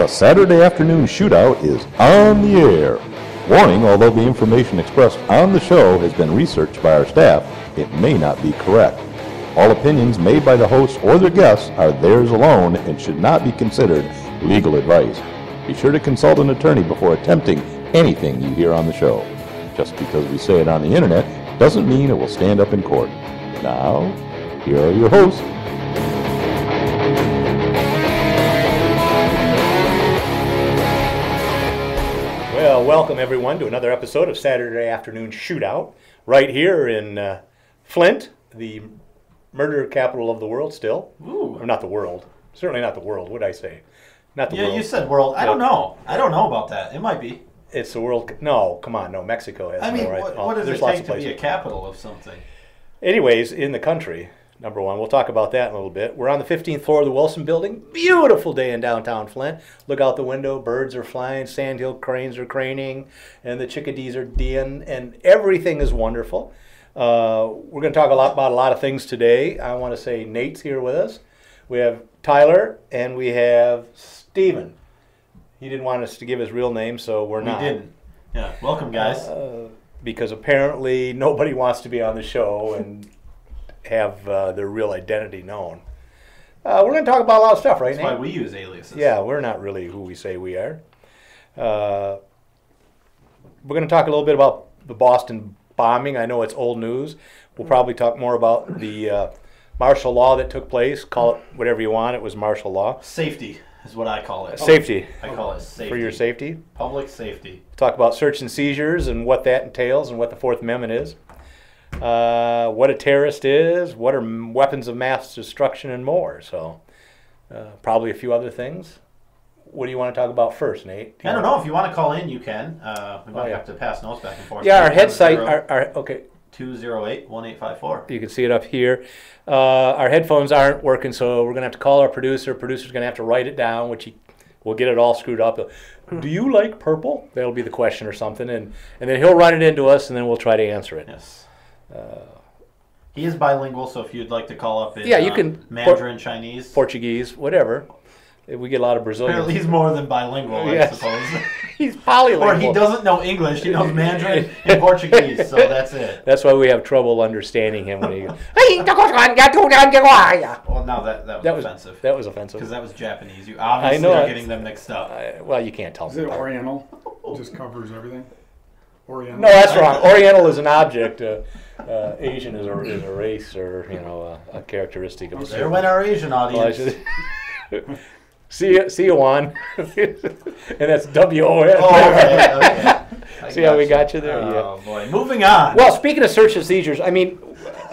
The Saturday Afternoon Shootout is on the air. Warning, although the information expressed on the show has been researched by our staff, it may not be correct. All opinions made by the hosts or their guests are theirs alone and should not be considered legal advice. Be sure to consult an attorney before attempting anything you hear on the show. Just because we say it on the internet doesn't mean it will stand up in court. Now, here are your hosts. Well, welcome everyone to another episode of Saturday Afternoon Shootout, right here in Flint, the murder capital of the world still. Ooh. Or not the world. Certainly not the world, what did I say? Not the world. Yeah, you said world. I don't know. I don't know about that. It might be. It's the world. No, come on. No, Mexico has no right. What does it take to be a capital of something? Anyways, in the country, number one. We'll talk about that in a little bit. We're on the 15th floor of the Wilson building. Beautiful day in downtown Flint. Look out the window. Birds are flying. Sandhill cranes are craning. And the chickadees are deeing. And everything is wonderful. We're going to talk about a lot of things today. I want to say Nate's here with us. We have Tyler. And we have Stephen. He didn't want us to give his real name, so we're not. We didn't. Yeah. Welcome, guys. Because apparently nobody wants to be on the show and have their real identity known. We're going to talk about a lot of stuff, right, Nate? That's why we use aliases. Yeah, we're not really who we say we are. We're going to talk a little bit about the Boston bombing. I know it's old news. We'll probably talk more about the martial law that took place. Call it whatever you want. It was martial law. Safety is what I call it. Safety. I call it safety. For your safety? Public safety. Talk about search and seizures and what that entails and what the Fourth Amendment is. What a terrorist is, what are weapons of mass destruction, and more. So probably a few other things. What do you want to talk about first, Nate? I don't know. If you want to call in, you can. We might have to pass notes back and forth. Yeah, our head site. Okay. 208-1854. You can see it up here. Our headphones aren't working, so we're going to have to call our producer. Producer's going to have to write it down, which he will get it all screwed up. Do you like purple? That'll be the question or something. And then he'll run it into us, and then we'll try to answer it. Yes. He is bilingual, so if you'd like to call up in you can Mandarin, Chinese, Portuguese, whatever. We get a lot of Brazilians. Apparently he's more than bilingual, yes. I suppose. He's polylingual. Or he doesn't know English. He knows Mandarin and Portuguese, so that's it. That's why we have trouble understanding him when he goes, well, no, that was offensive. That was offensive. Because that was Japanese. You obviously are getting them mixed up. Well, you can't tell them. Is it Oriental? It just covers everything? Oriental. No, that's wrong. Oriental is an object. Asian is a race or, a characteristic of a certain... There went our Asian audience. See you, Juan. And that's W-O-N. Oh, okay. See how we got you there? Oh, yeah. Boy. Moving on. Well, speaking of search and seizures, I mean,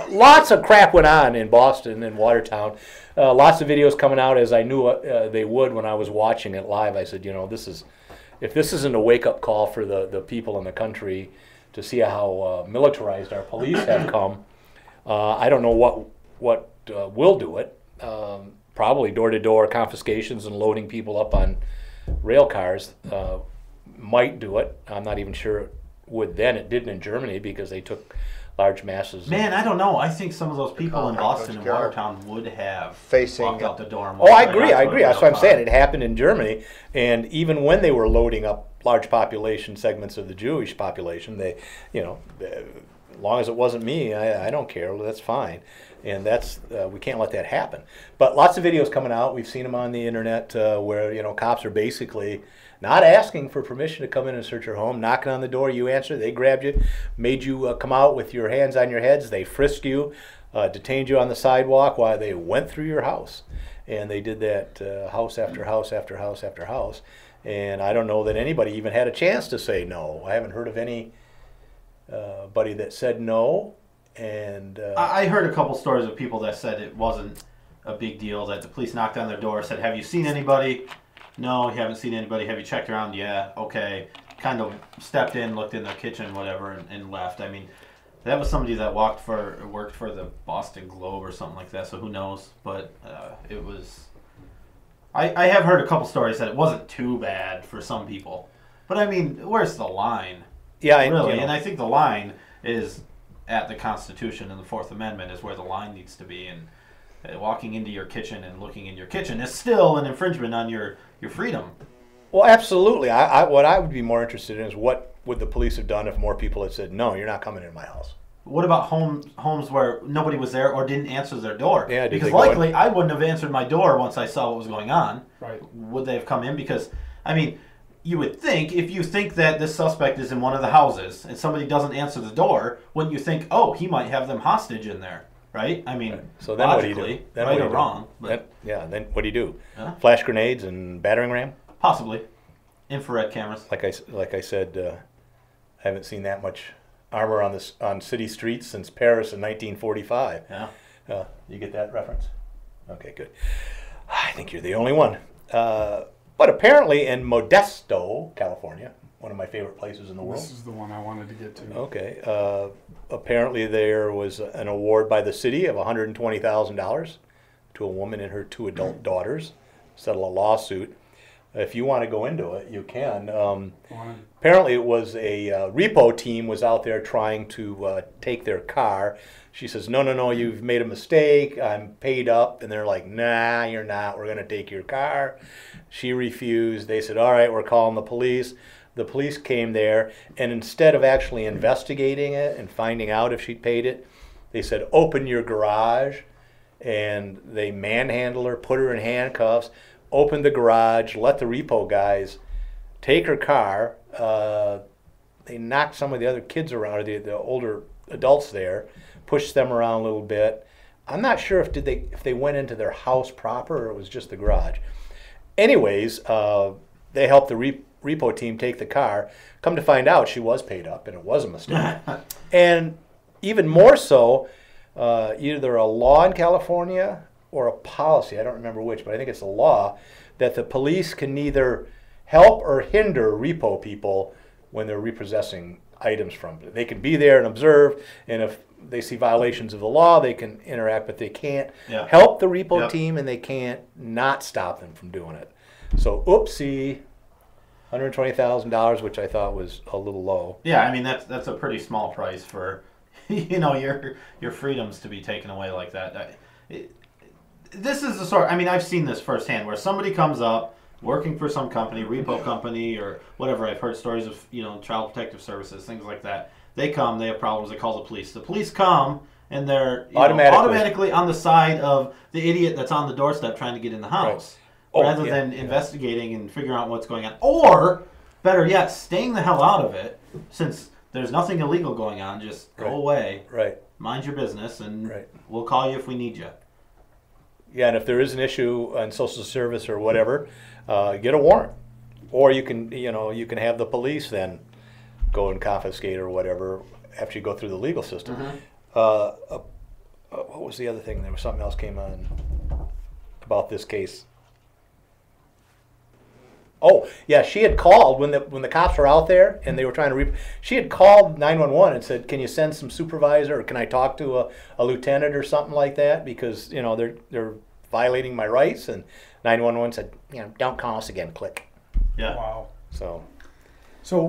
lots of crap went on in Boston and Watertown. Lots of videos coming out, as I knew they would when I was watching it live. I said, if this isn't a wake-up call for the people in the country to see how militarized our police have come, I don't know what will do it. Probably door-to-door confiscations and loading people up on rail cars might do it. I'm not even sure it would then. It didn't in Germany because they took large masses. Man, I don't know. I think some of those people in Boston and Watertown would have walked out the door. And I agree. That's what I'm saying. It happened in Germany, and even when they were loading up large population segments of the Jewish population, they, as long as it wasn't me, I don't care. Well, that's fine, and that's we can't let that happen. But lots of videos coming out. We've seen them on the internet where cops are basically not asking for permission to come in and search your home, knocking on the door, you answer, they grabbed you, made you come out with your hands on your heads, they frisked you, detained you on the sidewalk while they went through your house. And they did that house after house after house after house. And I don't know that anybody even had a chance to say no. I haven't heard of any buddy that said no. And I heard a couple stories of people that said it wasn't a big deal, that the police knocked on their door, said, have you seen anybody? No, you haven't seen anybody. Have you checked around? Yeah, okay. Kind of stepped in, looked in the kitchen, whatever, and left. I mean, that was somebody that worked for the Boston Globe or something like that, so who knows. But it was... I have heard a couple stories that it wasn't too bad for some people. But, I mean, where's the line? Yeah, really. And I think the line is at the Constitution and the Fourth Amendment is where the line needs to be. And walking into your kitchen and looking in your kitchen is still an infringement on your freedom. Well, absolutely. What I would be more interested in is what would the police have done if more people had said, no, you're not coming into my house. What about homes where nobody was there or didn't answer their door? Yeah, because likely I wouldn't have answered my door once I saw what was going on. Right. Would they have come in? Because, I mean, you would think, if you think that this suspect is in one of the houses and somebody doesn't answer the door, wouldn't you think, oh, he might have them hostage in there, right? I mean, right. So then logically, then right or wrong. But that, yeah, then what do you do? Huh? Flash grenades and battering ram? Possibly. Infrared cameras. Like I said, I haven't seen that much armor on city streets since Paris in 1945. Yeah. You get that reference? Okay, good. I think you're the only one. But apparently in Modesto, California, one of my favorite places in the world. This is the one I wanted to get to. Okay. Apparently there was an award by the city of $120,000 to a woman and her two adult daughters settle a lawsuit. If you want to go into it, you can. Apparently it was a repo team was out there trying to take their car. She says, no, no, no, you've made a mistake. I'm paid up. And they're like, nah, you're not. We're going to take your car. She refused. They said, all right, we're calling the police. The police came there, and instead of actually investigating it and finding out if she paid it, they said, open your garage. And they manhandled her, put her in handcuffs, opened the garage, let the repo guys take her car. They knocked some of the other kids around, or the older adults there, pushed them around a little bit. I'm not sure if they went into their house proper or it was just the garage. Anyways, they helped the repo team take the car. Come to find out, she was paid up, and it was a mistake. And even more so, either a law in California or a policy, I don't remember which, but I think it's a law, that the police can neither help or hinder repo people when they're repossessing items from them. They can be there and observe, and if they see violations of the law, they can interact, but they can't help the repo team, and they can't not stop them from doing it. So, oopsie, $120,000, which I thought was a little low. Yeah, I mean, that's a pretty small price for, you know, your freedoms to be taken away like that. This is the sort, I mean, I've seen this firsthand, where somebody comes up working for some company, repo company or whatever. I've heard stories of, you know, Child Protective Services, things like that. They come, they have problems, they call the police. The police come, and they're automatically on the side of the idiot that's on the doorstep trying to get in the house, right. rather than investigating and figuring out what's going on. Or, better yet, staying the hell out of it, since there's nothing illegal going on. Just go away, mind your business, and we'll call you if we need you. Yeah, and if there is an issue on social service or whatever, get a warrant, or you can, you know, you can have the police then go and confiscate or whatever after you go through the legal system. Mm-hmm. What was the other thing? There was something else came on about this case. Oh, yeah, she had called when the cops were out there and they were trying to she had called 911 and said, "Can you send some supervisor, or can I talk to a lieutenant or something like that, because, you know, they're violating my rights?" And 911 said, "You know, don't call us again, click." Yeah. Wow. So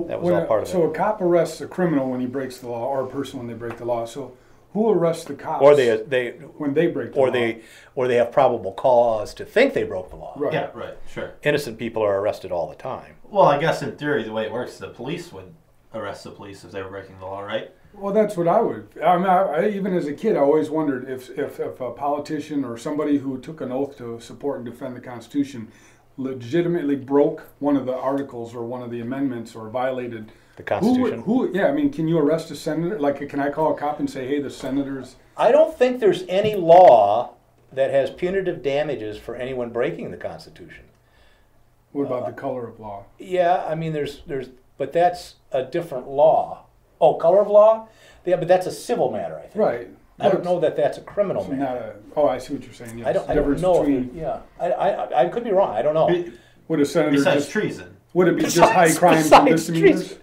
that was all part of it. So a cop arrests a criminal when he breaks the law, or a person when they break the law. So who arrests the cops? Or they when they break the law. Or they have probable cause to think they broke the law. Right. Yeah, right, sure. Innocent people are arrested all the time. Well, I guess in theory the way it works, the police would arrest the police if they were breaking the law, right? Well, that's what I would. I mean, even as a kid, I always wondered if a politician or somebody who took an oath to support and defend the Constitution legitimately broke one of the articles or one of the amendments or violated the Constitution. Yeah, I mean, can you arrest a senator? Like, can I call a cop and say, hey, the senator's... I don't think there's any law that has punitive damages for anyone breaking the Constitution. What about the color of law? Yeah, I mean, but that's a different law. Oh, color of law? Yeah, but that's a civil matter, I think. Right. I don't know that that's a criminal matter. Not a, oh, I see what you're saying. Yes. I don't know. I could be wrong. I don't know. Would a senator treason? Would it be just high crimes and misdemeanors? Treason.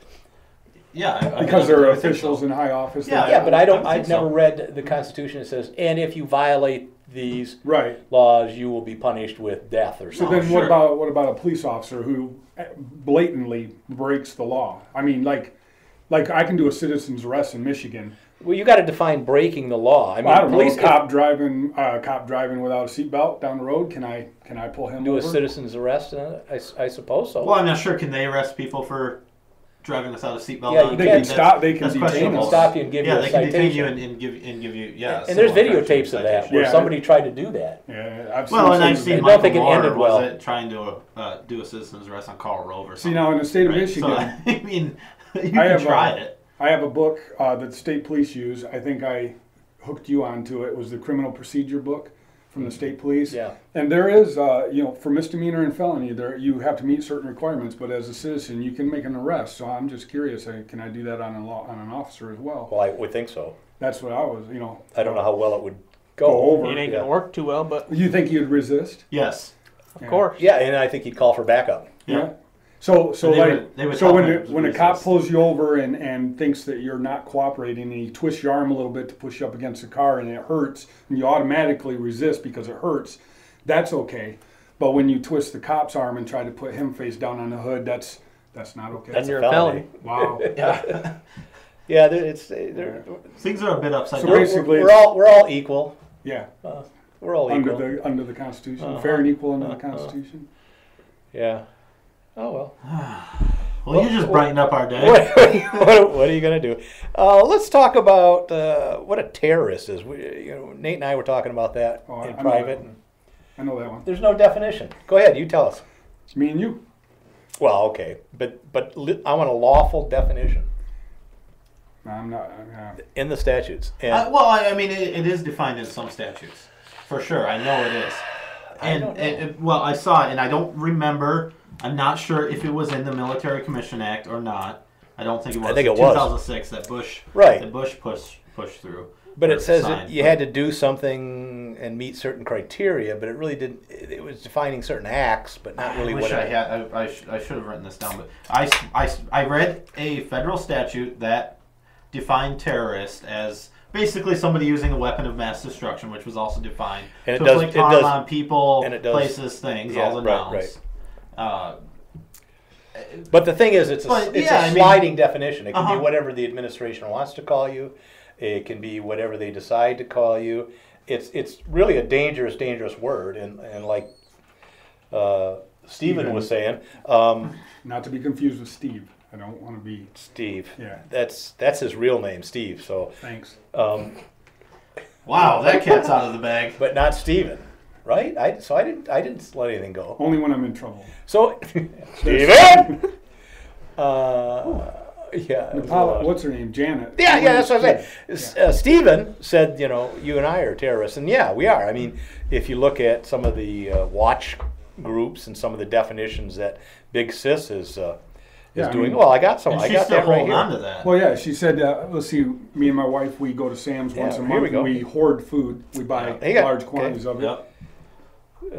Yeah, because there are officials in high office. Yeah, but I don't. I've never read the Constitution. It says, and if you violate these laws, you will be punished with death or something. So then, what about a police officer who blatantly breaks the law? I mean, like I can do a citizen's arrest in Michigan. Well, you got to define breaking the law. I mean, I don't know, cop driving without a seatbelt down the road. Can I pull him over? Do a citizen's arrest? I suppose so. Well, I'm not sure. Can they arrest people for driving without a seatbelt? Yeah, they can stop. They can detain you. Stop you and give you a citation. Yeah, they can detain you and give you. Yeah. And there's videotapes of that where somebody tried to do that. Yeah, I've seen. Well, and I've seen Michael Moore trying to do a citizen's arrest on Carl Rove or something. See, now in the state of Michigan, I mean, you can try it. I have a book that state police use. I think I hooked you onto it. It was the criminal procedure book from the state police. Yeah. And there is, you know, for misdemeanor and felony, there you have to meet certain requirements. But as a citizen, you can make an arrest. So I'm just curious, can I do that on an officer as well? Well, I would think so. That's what I was, you know. I don't know how well it would go over. It ain't gonna work too well, but you think you'd resist? Yes, of course. Yeah, and I think he'd call for backup. Yeah. Yeah. So when a cop pulls you over and thinks that you're not cooperating, and he twists your arm a little bit to push you up against the car, and it hurts, and you automatically resist because it hurts, that's okay. But when you twist the cop's arm and try to put him face down on the hood, that's not okay. That's your felony. Wow. Yeah. Yeah. Things are a bit upside down. So basically, we're all equal. Yeah. We're all equal under the Constitution, fair and equal under the Constitution. Yeah. Oh, well. Well, you just brighten up our day. What are you going to do? Let's talk about what a terrorist is. Nate and I were talking about that in private. I know that one. There's no definition. Go ahead. You tell us. It's me and you. Well, okay. But I want a lawful definition. No, I'm not. In the statutes. And I mean, it is defined in some statutes. For sure. I know it is. Well, I saw it, and I don't remember. I'm not sure if it was in the Military Commission Act or not. I don't think it was. I think it was 2006 that Bush, right? That Bush pushed through. But it says that you had to do something and meet certain criteria, but it really didn't. It was defining certain acts, but not really what I had. I should have written this down, but I read a federal statute that defined terrorist as basically somebody using a weapon of mass destruction, which was also defined to inflict harm on people, places, things, all the nouns. Right. But the thing is, it's a sliding definition. It can be whatever the administration wants to call you. It can be whatever they decide to call you. It's really a dangerous, dangerous word. And like Stephen was saying, not to be confused with Steve. I don't want to be Steve. Yeah, that's his real name, Steve. So thanks. Wow, that cat's out of the bag. But not Stephen. Right? So I didn't let anything go. Only when I'm in trouble. So, Steven! Yeah. What's her name? Janet. Yeah, that's what I'm saying. Yeah. Steven said, you know, you and I are terrorists. And yeah, we are. I mean, if you look at some of the watch groups and some of the definitions that Big Sis is doing, well, I got some. I got that right here. That. Well, yeah, she said, let's see, me and my wife, we go to Sam's once a month. We hoard food. We buy large quantities of it. Yep.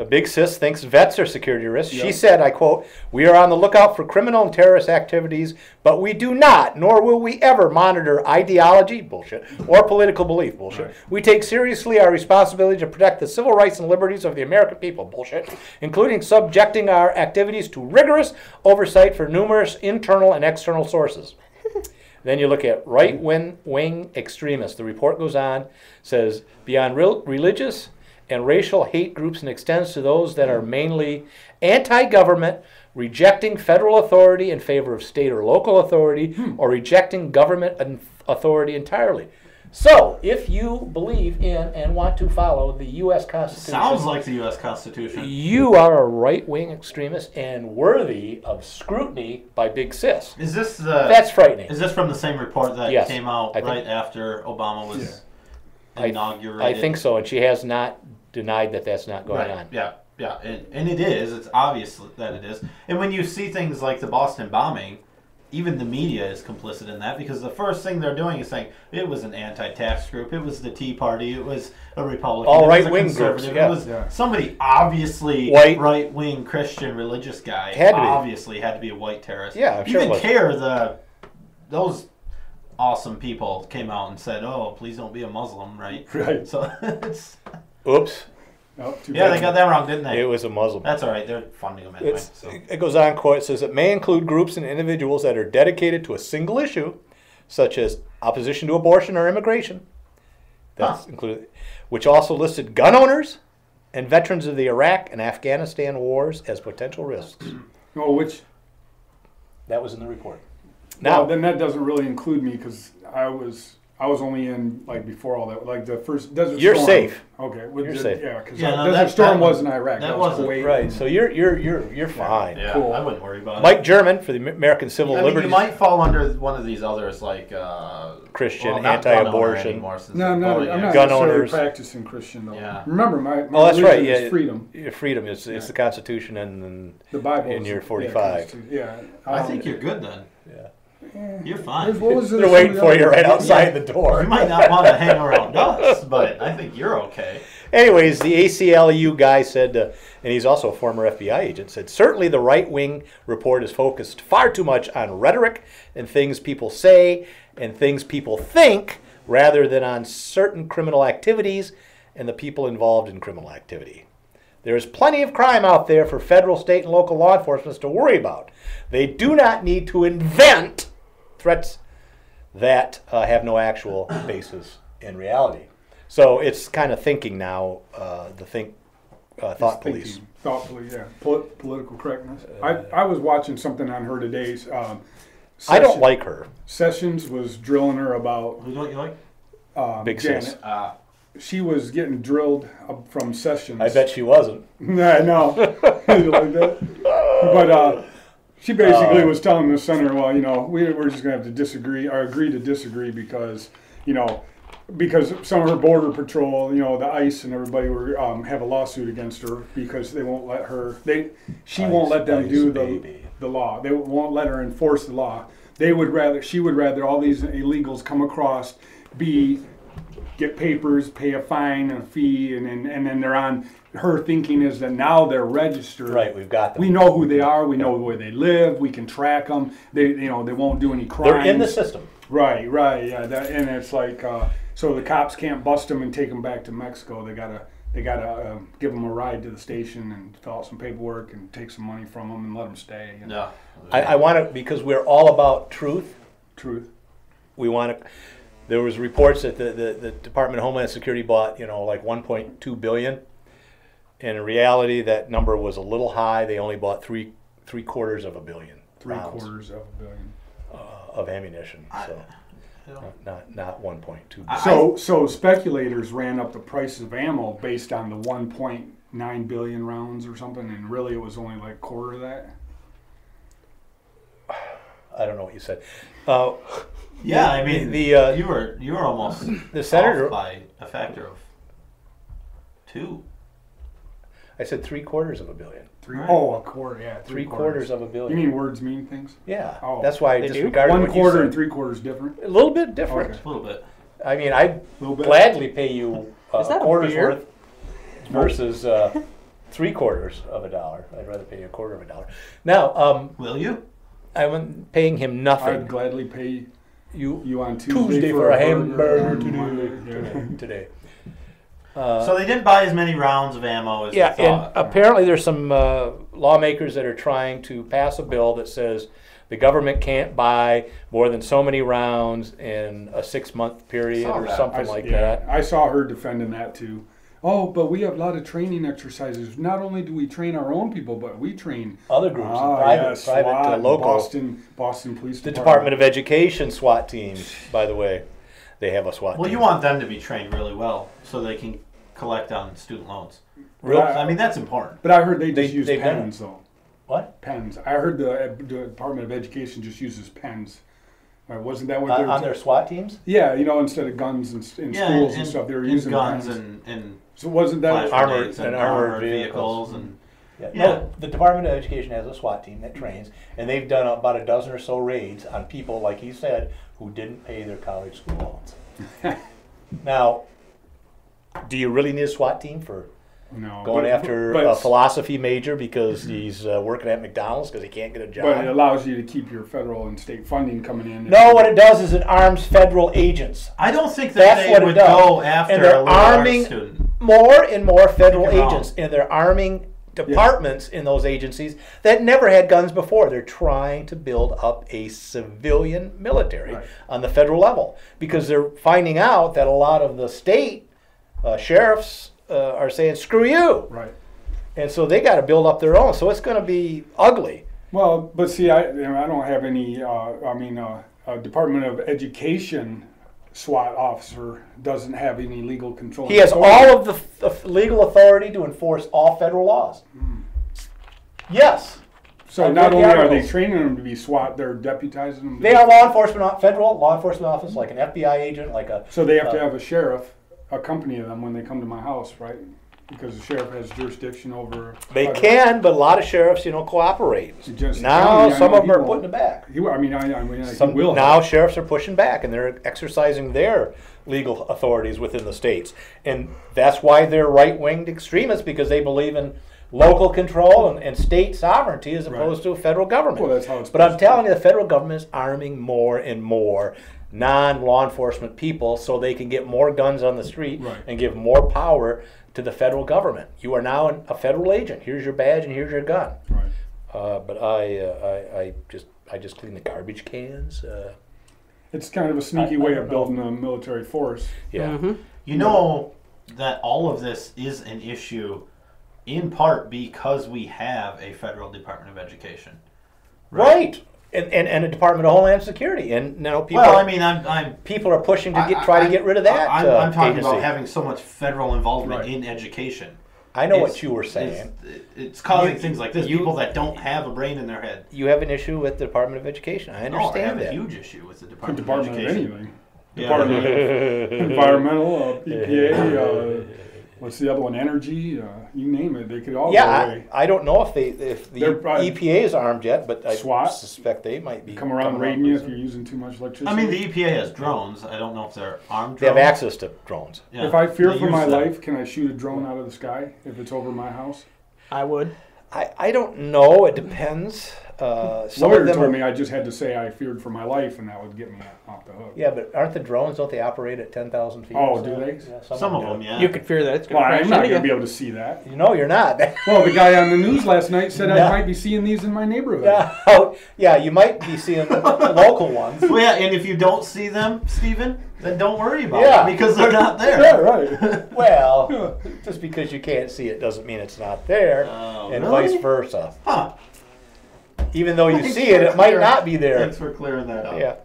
Big Sis thinks vets are security risks. Yep. She said, I quote, "We are on the lookout for criminal and terrorist activities, but we do not, nor will we ever monitor ideology, bullshit, or political belief, bullshit. Right. We take seriously our responsibility to protect the civil rights and liberties of the American people, bullshit, including subjecting our activities to rigorous oversight for numerous internal and external sources." Then you look at right-wing extremists. The report goes on, says, beyond religious and racial hate groups, and extends to those that are mainly anti-government, rejecting federal authority in favor of state or local authority, or rejecting government authority entirely. So, if you believe in and want to follow the U.S. Constitution... Sounds like the U.S. Constitution. You are a right-wing extremist and worthy of scrutiny by Big Sis. Is this the... That's frightening. Is this from the same report that came out right after Obama was inaugurated? I think so, and she has not... denied that that's not going on. Yeah. And it is. It's obvious that it is. And when you see things like the Boston bombing, even the media is complicit in that, because the first thing they're doing is saying it was an anti-tax group, it was the Tea Party, it was a Republican, all right-wing groups. Yeah. It was somebody obviously white, right-wing Christian religious guy. Had to be a white terrorist. Yeah, I'm sure it was. Those awesome people came out and said, "Oh, please don't be a Muslim," right? Right. So it's. Oops. Oh, yeah, they got that wrong, didn't they? It was a Muslim. That's all right. They're funding them anyway. It goes on, it says, "It may include groups and individuals that are dedicated to a single issue, such as opposition to abortion or immigration. That's included, which also listed gun owners and veterans of the Iraq and Afghanistan wars as potential risks. Oh, which? That was in the report. Now, well, then that doesn't really include me because I was only in, like, before all that, like the first Desert Storm. You're safe. Okay. You're safe. Yeah, because Desert Storm was in Iraq. That wasn't right. So you're fine. Yeah, cool. I wouldn't worry about it. Mike German for the American Civil Liberties. You might fall under one of these others, like Christian, well, anti-abortion. I'm not gun owners. Practicing Christian, though. Yeah. Remember, my religion is freedom. Freedom is it's the Constitution and the Bible in your 45. Yeah. I think you're good then. Yeah. You're fine. They're waiting for you right outside the door. You might not want to hang around us, but I think you're okay. Anyways, the ACLU guy said, and he's also a former FBI agent, said, certainly the right-wing report is focused far too much on rhetoric and things people say and things people think rather than on certain criminal activities and the people involved in criminal activity. There is plenty of crime out there for federal, state, and local law enforcement to worry about. They do not need to invent threats that have no actual basis in reality. So it's kind of thinking now, thought police. Thoughtfully, yeah. Political correctness. I was watching something on her today's. I don't like her. Sessions was drilling her about. Who don't you like? Big Sis. She was getting drilled from Sessions. I bet she wasn't. I know. Like that. But she basically was telling the senator, well, you know, we're just going to have to disagree or agree to disagree because, you know, because some of her border patrol, you know, the ICE and everybody were have a lawsuit against her because they won't let her. She won't let them do the law. They won't let her enforce the law. She would rather all these illegals come across, get papers, pay a fine and a fee, and then they're on. Her thinking is that now they're registered. Right, we've got them. We know who they are. We know where they live. We can track them. They won't do any crimes. They're in the system. Right, yeah. And it's like so the cops can't bust them and take them back to Mexico. They gotta give them a ride to the station and fill out some paperwork and take some money from them and let them stay. You know? Yeah, I want to, because we're all about truth. Truth. We want to. There was reports that the Department of Homeland Security bought, you know, like $1.2 billion. And in reality, that number was a little high. They only bought three quarters of a billion. Three quarters of a billion of ammunition. So not 1.2 billion. So speculators ran up the price of ammo based on the 1.9 billion rounds or something, and really it was only like a quarter of that. I don't know what you said. Yeah, I mean, you were almost the senator off by a factor of 2. I said $750 million. Three quarters of a billion. You mean words mean things? Yeah. Oh, that's why I disregarded what you said. 1 quarter and 3 quarters different. A little bit different. Okay. A little bit. I mean, I'd gladly pay you a quarter's worth versus 3/4 of a dollar. I'd rather pay you $1/4 of a dollar. Now, will you? I'm paying him nothing. I'd gladly pay you on Tuesday for a hamburger today. So they didn't buy as many rounds of ammo as they thought. And apparently there's some lawmakers that are trying to pass a bill that says the government can't buy more than so many rounds in a 6-month period or something like that. I saw her defending that too. Oh, but we have a lot of training exercises. Not only do we train our own people, but we train other groups, private, local. Boston Police Department. The Department of Education SWAT teams, by the way. They have a SWAT team. Well, you want them to be trained really well so they can collect on student loans. Really? I mean, that's important. But I heard they just use pens, though. What? Pens. I heard the Department of Education just uses pens. Wasn't that what they were on their SWAT teams? Yeah, you know, instead of guns in schools and stuff, they were using guns and so wasn't that armored vehicles and No, the Department of Education has a SWAT team that trains, and they've done about a dozen or so raids on people, like he said, who didn't pay their college school loans. Now, do you really need a SWAT team for going after a philosophy major because he's working at McDonald's because he can't get a job? But it allows you to keep your federal and state funding coming in. No, what it does is it arms federal agents. I don't think that's what would go after a liberal arts student. More and more federal agents, and they're arming departments in those agencies that never had guns before. They're trying to build up a civilian military on the federal level, because they're finding out that a lot of the state sheriffs are saying, screw you. Right. And so they got to build up their own. So it's going to be ugly. Well, but see, I don't have any, Department of Education SWAT officer doesn't have any legal control. He has all of the legal authority to enforce all federal laws. Mm. Yes. So not only are they training them to be SWAT, they're deputizing them. They are law enforcement, federal law enforcement office, like an FBI agent, like a... So they have to have a sheriff accompany them when they come to my house, right? Because the sheriff has jurisdiction over... They can, but a lot of sheriffs, you know, cooperate. Now some of them are putting it back. Now sheriffs are pushing back, and they're exercising their legal authorities within the states. And that's why they're right-winged extremists, because they believe in local control and state sovereignty as opposed to a federal government. Well, that's how it's I'm telling you, the federal government is arming more and more non-law enforcement people so they can get more guns on the street and give more power to the federal government. You are now a federal agent. Here's your badge and here's your gun. Right. But I just clean the garbage cans. It's kind of a sneaky way of building a military force. Yeah. Mm-hmm. You know that all of this is an issue in part because we have a federal Department of Education. Right. And a Department of Homeland Security, and you know, people. Well, people are pushing to try to get rid of that. I'm talking about having so much federal involvement in education. I know what you were saying. It's causing things like this. People that don't have a brain in their head. You have an issue with the Department of Education. I understand that. I have a huge issue with the Department of Education. Department of Environmental, EPA. What's the other one? Energy, you name it. They could all go away. I don't know if the EPA is armed yet, but I suspect they might be. Come around raiding you if you're using too much electricity. I mean, the EPA has drones. I don't know if they're armed drones. They have access to drones. Yeah. If I fear for my life, can I shoot a drone out of the sky if it's over my house? I would. I don't know. It depends. Lawyer told me I just had to say I feared for my life, and that would get me off the hook. Yeah, but aren't the drones, don't they operate at 10,000 feet? Oh, do they? Yeah, some of them, yeah. You could fear that. It's well, I'm not going to be able to see that. No, you're not. Well, the guy on the news last night said I might be seeing these in my neighborhood. Yeah, you might be seeing the local ones. Well, yeah, and if you don't see them, Stephen, then don't worry about it, because they're not there. Yeah, right. Well, just because you can't see it doesn't mean it's not there, and really? Vice versa. Huh. Even though you see it, it might not be there. Thanks for clearing that up. Yeah.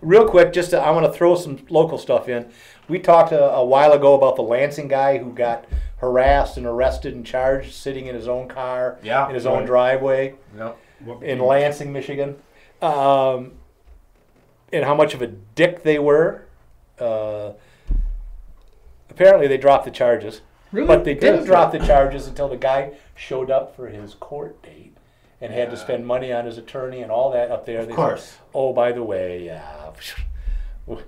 Real quick, I want to throw some local stuff in. We talked a while ago about the Lansing guy who got harassed and arrested and charged sitting in his own car, in his own driveway in Lansing, Michigan, and how much of a dick they were. Apparently they dropped the charges. Really? But they didn't drop the charges until the guy showed up for his court date. And had to spend money on his attorney and all that up there. Of course. Said, oh, by the way, we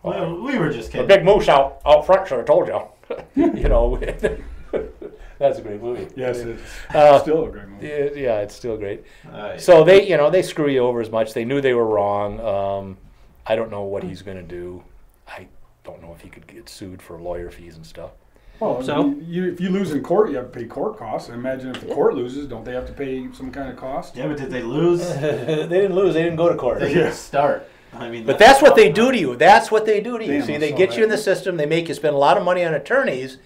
were just kidding. The big moose out front should have told you. You know, that's a great movie. Yes, it is. Still a great movie. Yeah, it's still great. So they screw you over as much. They knew they were wrong. I don't know what he's going to do. I don't know if he could get sued for lawyer fees and stuff. Well, if you lose in court, you have to pay court costs. I imagine if the court loses, don't they have to pay some kind of cost? Yeah, but did they lose? They didn't lose. They didn't go to court. They didn't start. I mean, but that's what they do to you. That's what they do to you. See, they get you in the system. They make you spend a lot of money on attorneys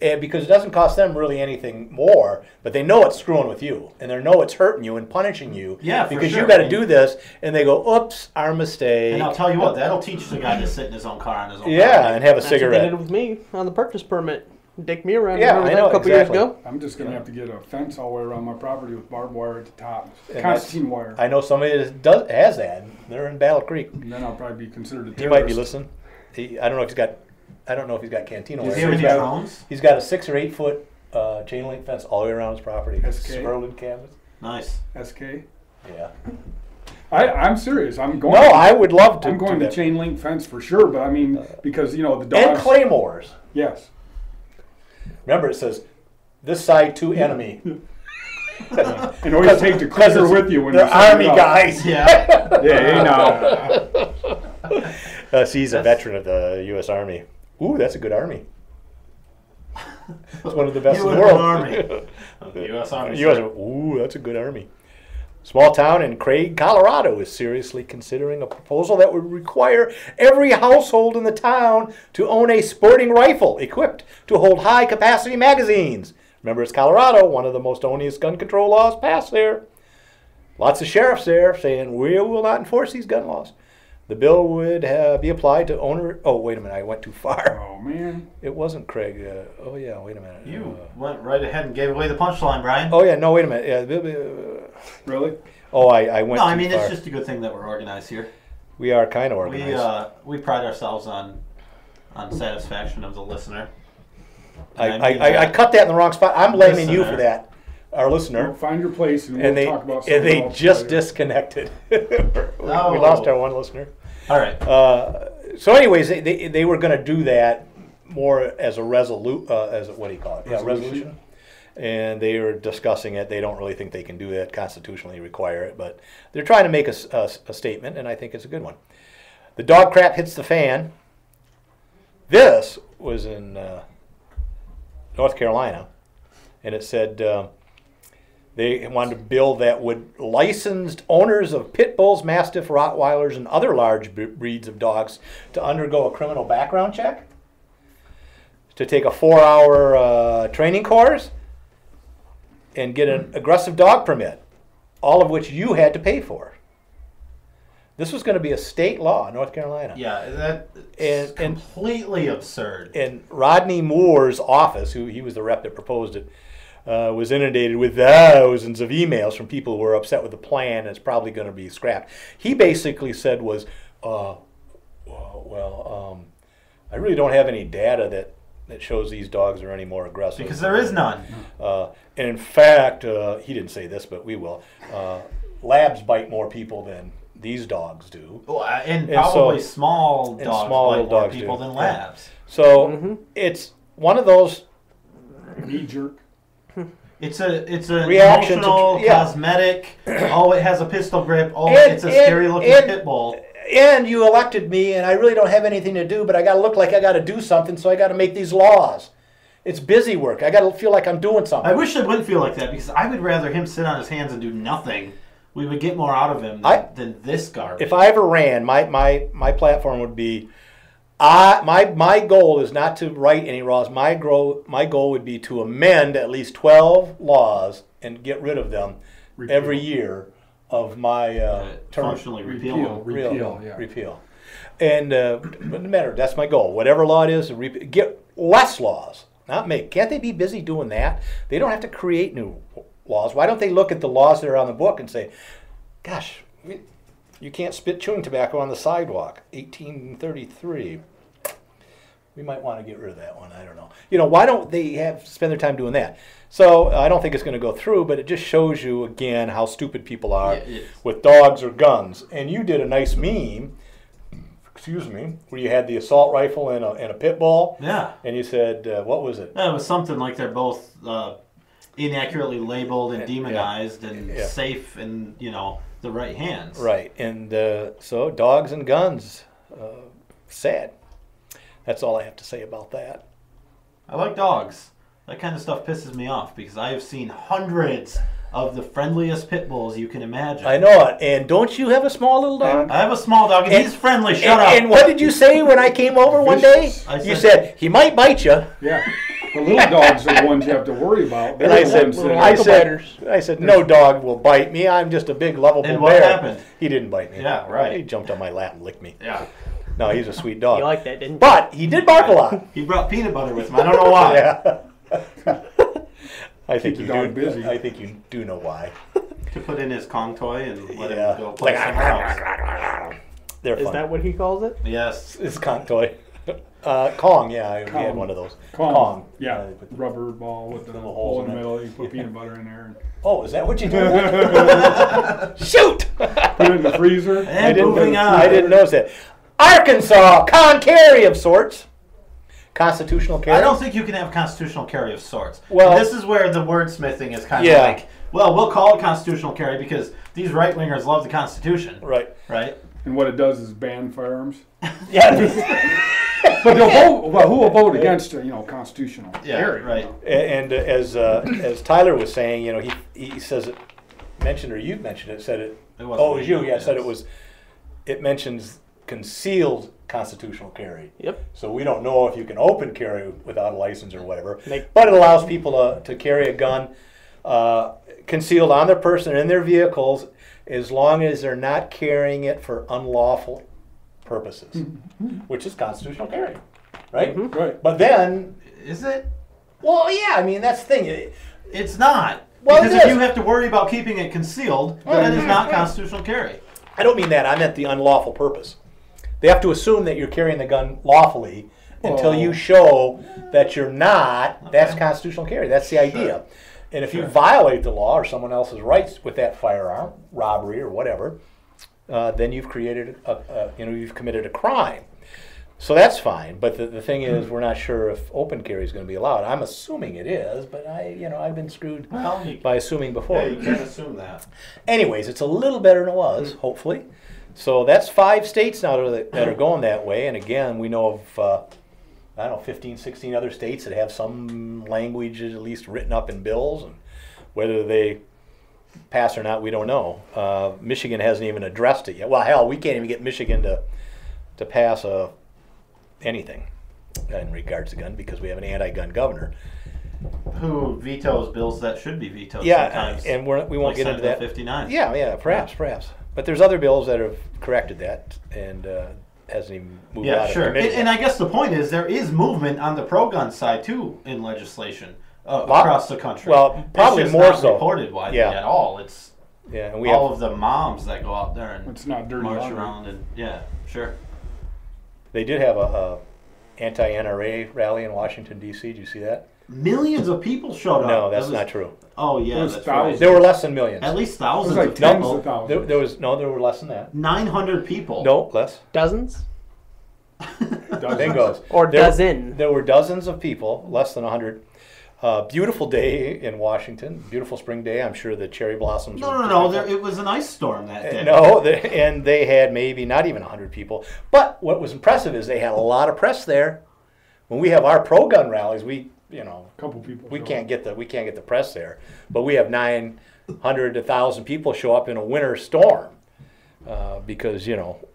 because it doesn't cost them really anything more, but they know it's screwing with you, and they know it's hurting you and punishing you because you've got to do this, and they go, oops, our mistake. And I'll tell you what, that'll teach the guy to sit in his own car on his own car. And have a cigarette. That's what they did with me on the purchase permit. Dick me around a couple years ago. I'm just going to have to get a fence all the way around my property with barbed wire at the top. Constantine wire. I know somebody that has that. They're in Battle Creek. And then I'll probably be considered a terrorist. He might be listening. I don't know if he's got cantina wire. Does he have any drones? He's got a 6 or 8 foot chain link fence all the way around his property. SK. Sperlin canvas. Nice. SK? Yeah. I'm serious. I'm going. No, I would love to. I'm going to chain link fence for sure, but I mean, because, you know, the dogs. And claymores. Yes. Remember, it says, this side to enemy. And always take the clicker with you when you're army guys. Yeah. He's a veteran of the U.S. Army. Ooh, that's a good army. It's one of the best in the world. The U.S. Army. Ooh, that's a good army. Small town in Craig, Colorado is seriously considering a proposal that would require every household in the town to own a sporting rifle equipped to hold high-capacity magazines. Remember, it's Colorado, one of the most onerous gun control laws passed there. Lots of sheriffs there saying, we will not enforce these gun laws. The bill would be applied to owner... Oh, wait a minute, I went too far. Oh, man. It wasn't Craig. Oh, yeah, wait a minute. You went right ahead and gave away the punchline, Brian. Oh, yeah, no, wait a minute. Really? Oh, I went too far. No, I mean, it's just a good thing that we're organized here. We are kind of organized. We pride ourselves on satisfaction of the listener. I cut that in the wrong spot. I'm blaming you for that. Our listener. Find your place, and we'll talk about something else. And they just disconnected. We lost our one listener. All right. So, anyways, they were going to do that more as a what do you call it? Resolution. Yeah, resolution. And they were discussing it. They don't really think they can do that, constitutionally require it, but they're trying to make a statement, and I think it's a good one. The dog crap hits the fan. This was in North Carolina, and it said. They wanted a bill that would licensed owners of pit bulls, mastiff, Rottweilers, and other large breeds of dogs to undergo a criminal background check, to take a 4-hour training course, and get an aggressive dog permit, all of which you had to pay for. This was going to be a state law in North Carolina. Yeah, that's completely absurd. And Rodney Moore's office, he was the rep that proposed it, was inundated with thousands of emails from people who were upset with the plan and it's probably going to be scrapped. He basically said was, I really don't have any data that shows these dogs are any more aggressive. Because there is none. And in fact, he didn't say this, but we will, labs bite more people than these dogs do. Well, and probably so, small dogs bite more people than labs. Yeah. So it's one of those... knee-jerk. It's a reaction to, cosmetic. Oh, it has a pistol grip. Oh, it's a scary looking pit bull. And you elected me, and I really don't have anything to do, but I got to look like I got to do something, so I got to make these laws. It's busy work. I got to feel like I'm doing something. I wish it wouldn't feel like that because I would rather him sit on his hands and do nothing. We would get more out of him than this garbage. If I ever ran, my platform would be. My goal is not to write any laws. My goal would be to amend at least 12 laws and get rid of them every year of my term. Functionally repeal. And no matter, that's my goal. Whatever law it is, get less laws, not make. Can't they be busy doing that? They don't have to create new laws. Why don't they look at the laws that are on the book and say, gosh, you can't spit chewing tobacco on the sidewalk, 1833. We might want to get rid of that one. I don't know. You know, why don't they spend their time doing that? So I don't think it's going to go through, but it just shows you, again, how stupid people are with dogs or guns. And you did a nice meme, where you had the assault rifle and a pit bull. Yeah. And you said, what was it? Yeah, it was something like they're both inaccurately labeled and demonized and safe and, you know... the right hands. Right, and so dogs and guns, sad. That's all I have to say about that. I like dogs. That kind of stuff pisses me off because I have seen hundreds of the friendliest pit bulls you can imagine. I know it. And don't you have a small little dog? I have a small dog, and he's friendly. Shut up. And what did you say when I came over one day? You said, he might bite you. Yeah. The little dogs are the ones you have to worry about. And I said, no dog will bite me. I'm just a big, lovable bear. And what happened? He didn't bite me. Yeah, right. He jumped on my lap and licked me. Yeah. No, he's a sweet dog. You liked that, didn't you? But he did bark a lot. He brought peanut butter with him. I don't know why. Yeah. I think you do know why. To put in his Kong toy and let him go play somewhere else. Is that what he calls it? Yes. His Kong toy. Kong, yeah, we had one of those. Kong. Yeah, rubber ball with the little hole in the middle. You put peanut butter in there. Oh, is that what you do? Shoot! Put it in the freezer. And moving on. I didn't notice that. Arkansas, con carry of sorts. Constitutional carry? I don't think you can have constitutional carry of sorts. Well, and this is where the wordsmithing is kind of like, well, we'll call it constitutional carry because these right-wingers love the Constitution. Right. Right? And what it does is ban firearms. Yeah. But they'll vote. Well, who will vote against a constitutional? Yeah, theory, right. And as Tyler was saying, he says it mentioned, or you mentioned it, said it. It wasn't yeah, said it was. It mentions concealed constitutional carry. Yep. So we don't know if you can open carry without a license or whatever. But it allows people to carry a gun concealed on their person and in their vehicles, as long as they're not carrying it for unlawful purposes, which is constitutional carry, right? Right. But then, is it? Well, yeah. I mean, that's the thing. It's not. Well, because if you have to worry about keeping it concealed, then it is not constitutional carry. I don't mean that. I meant the unlawful purpose. They have to assume that you're carrying the gun lawfully until you show that you're not. Okay. That's constitutional carry. That's the idea. And if you violate the law or someone else's rights with that firearm, robbery or whatever, then you've created you've committed a crime. So that's fine. But the thing is, we're not sure if open carry is going to be allowed. I'm assuming it is, but I've been screwed by assuming before. Yeah, you can't assume that. Anyways, it's a little better than it was, hopefully. So that's 5 states now that are going that way. And again, we know of, 15, 16 other states that have some language at least written up in bills. And whether they pass or not, we don't know. Michigan hasn't even addressed it yet. Well, hell, we can't even get Michigan to pass anything in regards to gun because we have an anti-gun governor. Who vetoes bills that should be vetoed sometimes. Yeah, and we won't get into that. 59. Yeah, perhaps. But there's other bills that have corrected that and hasn't even moved out of committee. And I guess the point is there is movement on the pro-gun side, too, in legislation across the country. Well, probably it's just more not reported widely at all. It's and we all have, of the moms that go out there and march around. And They did have a anti-NRA rally in Washington, D.C. Did you see that? Millions of people showed up. No, that's not true. Oh yeah, that's right. There were less than millions. At least thousands. It was like tens of thousands. There were less than that. 900 people. No, less. Dozens. Bingo. Or dozen. There were dozens of people, less than 100. Beautiful day in Washington. Beautiful spring day. I'm sure the cherry blossoms. No. It was an ice storm that day. No, and they had maybe not even 100 people. But what was impressive is they had a lot of press there. When we have our pro-gun rallies, a couple people. We can't get the press there, but we have 900 to 1,000 people show up in a winter storm because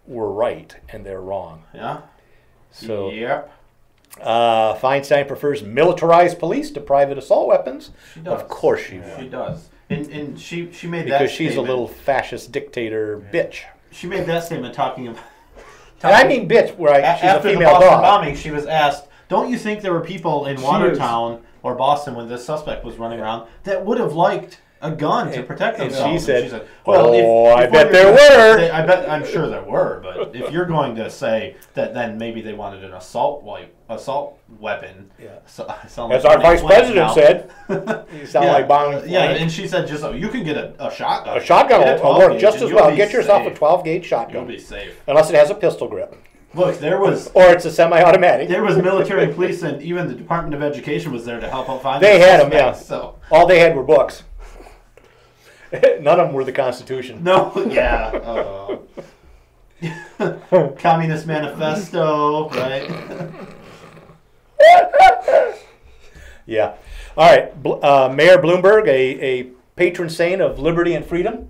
we're right and they're wrong. Yeah. So. Yep. Feinstein prefers militarized police to private assault weapons. She does. Of course she would. She does, and she made that statement because she's a little fascist dictator bitch. She made that statement talking about. And I mean bitch, where she's a female dog. After the Boston bombing, she was asked. Don't you think there were people in Watertown or Boston when this suspect was running around that would have liked a gun to protect themselves? And she said, I bet there were. I'm sure there were, but if you're going to say that then maybe they wanted an assault weapon. Yeah. So, as our vice president said. You sound like Bonnie. Yeah, and she said just, you can get a shotgun. A shotgun will work just as well. Get yourself a 12-gauge shotgun. You'll be safe. Unless it has a pistol grip. Look, there was... Or it's a semi-automatic. There was military police, and even the Department of Education was there to help out find... They had them, yeah. So. All they had were books. None of them were the Constitution. No, yeah. Communist Manifesto, right? Yeah. All right. Mayor Bloomberg, a patron saint of liberty and freedom.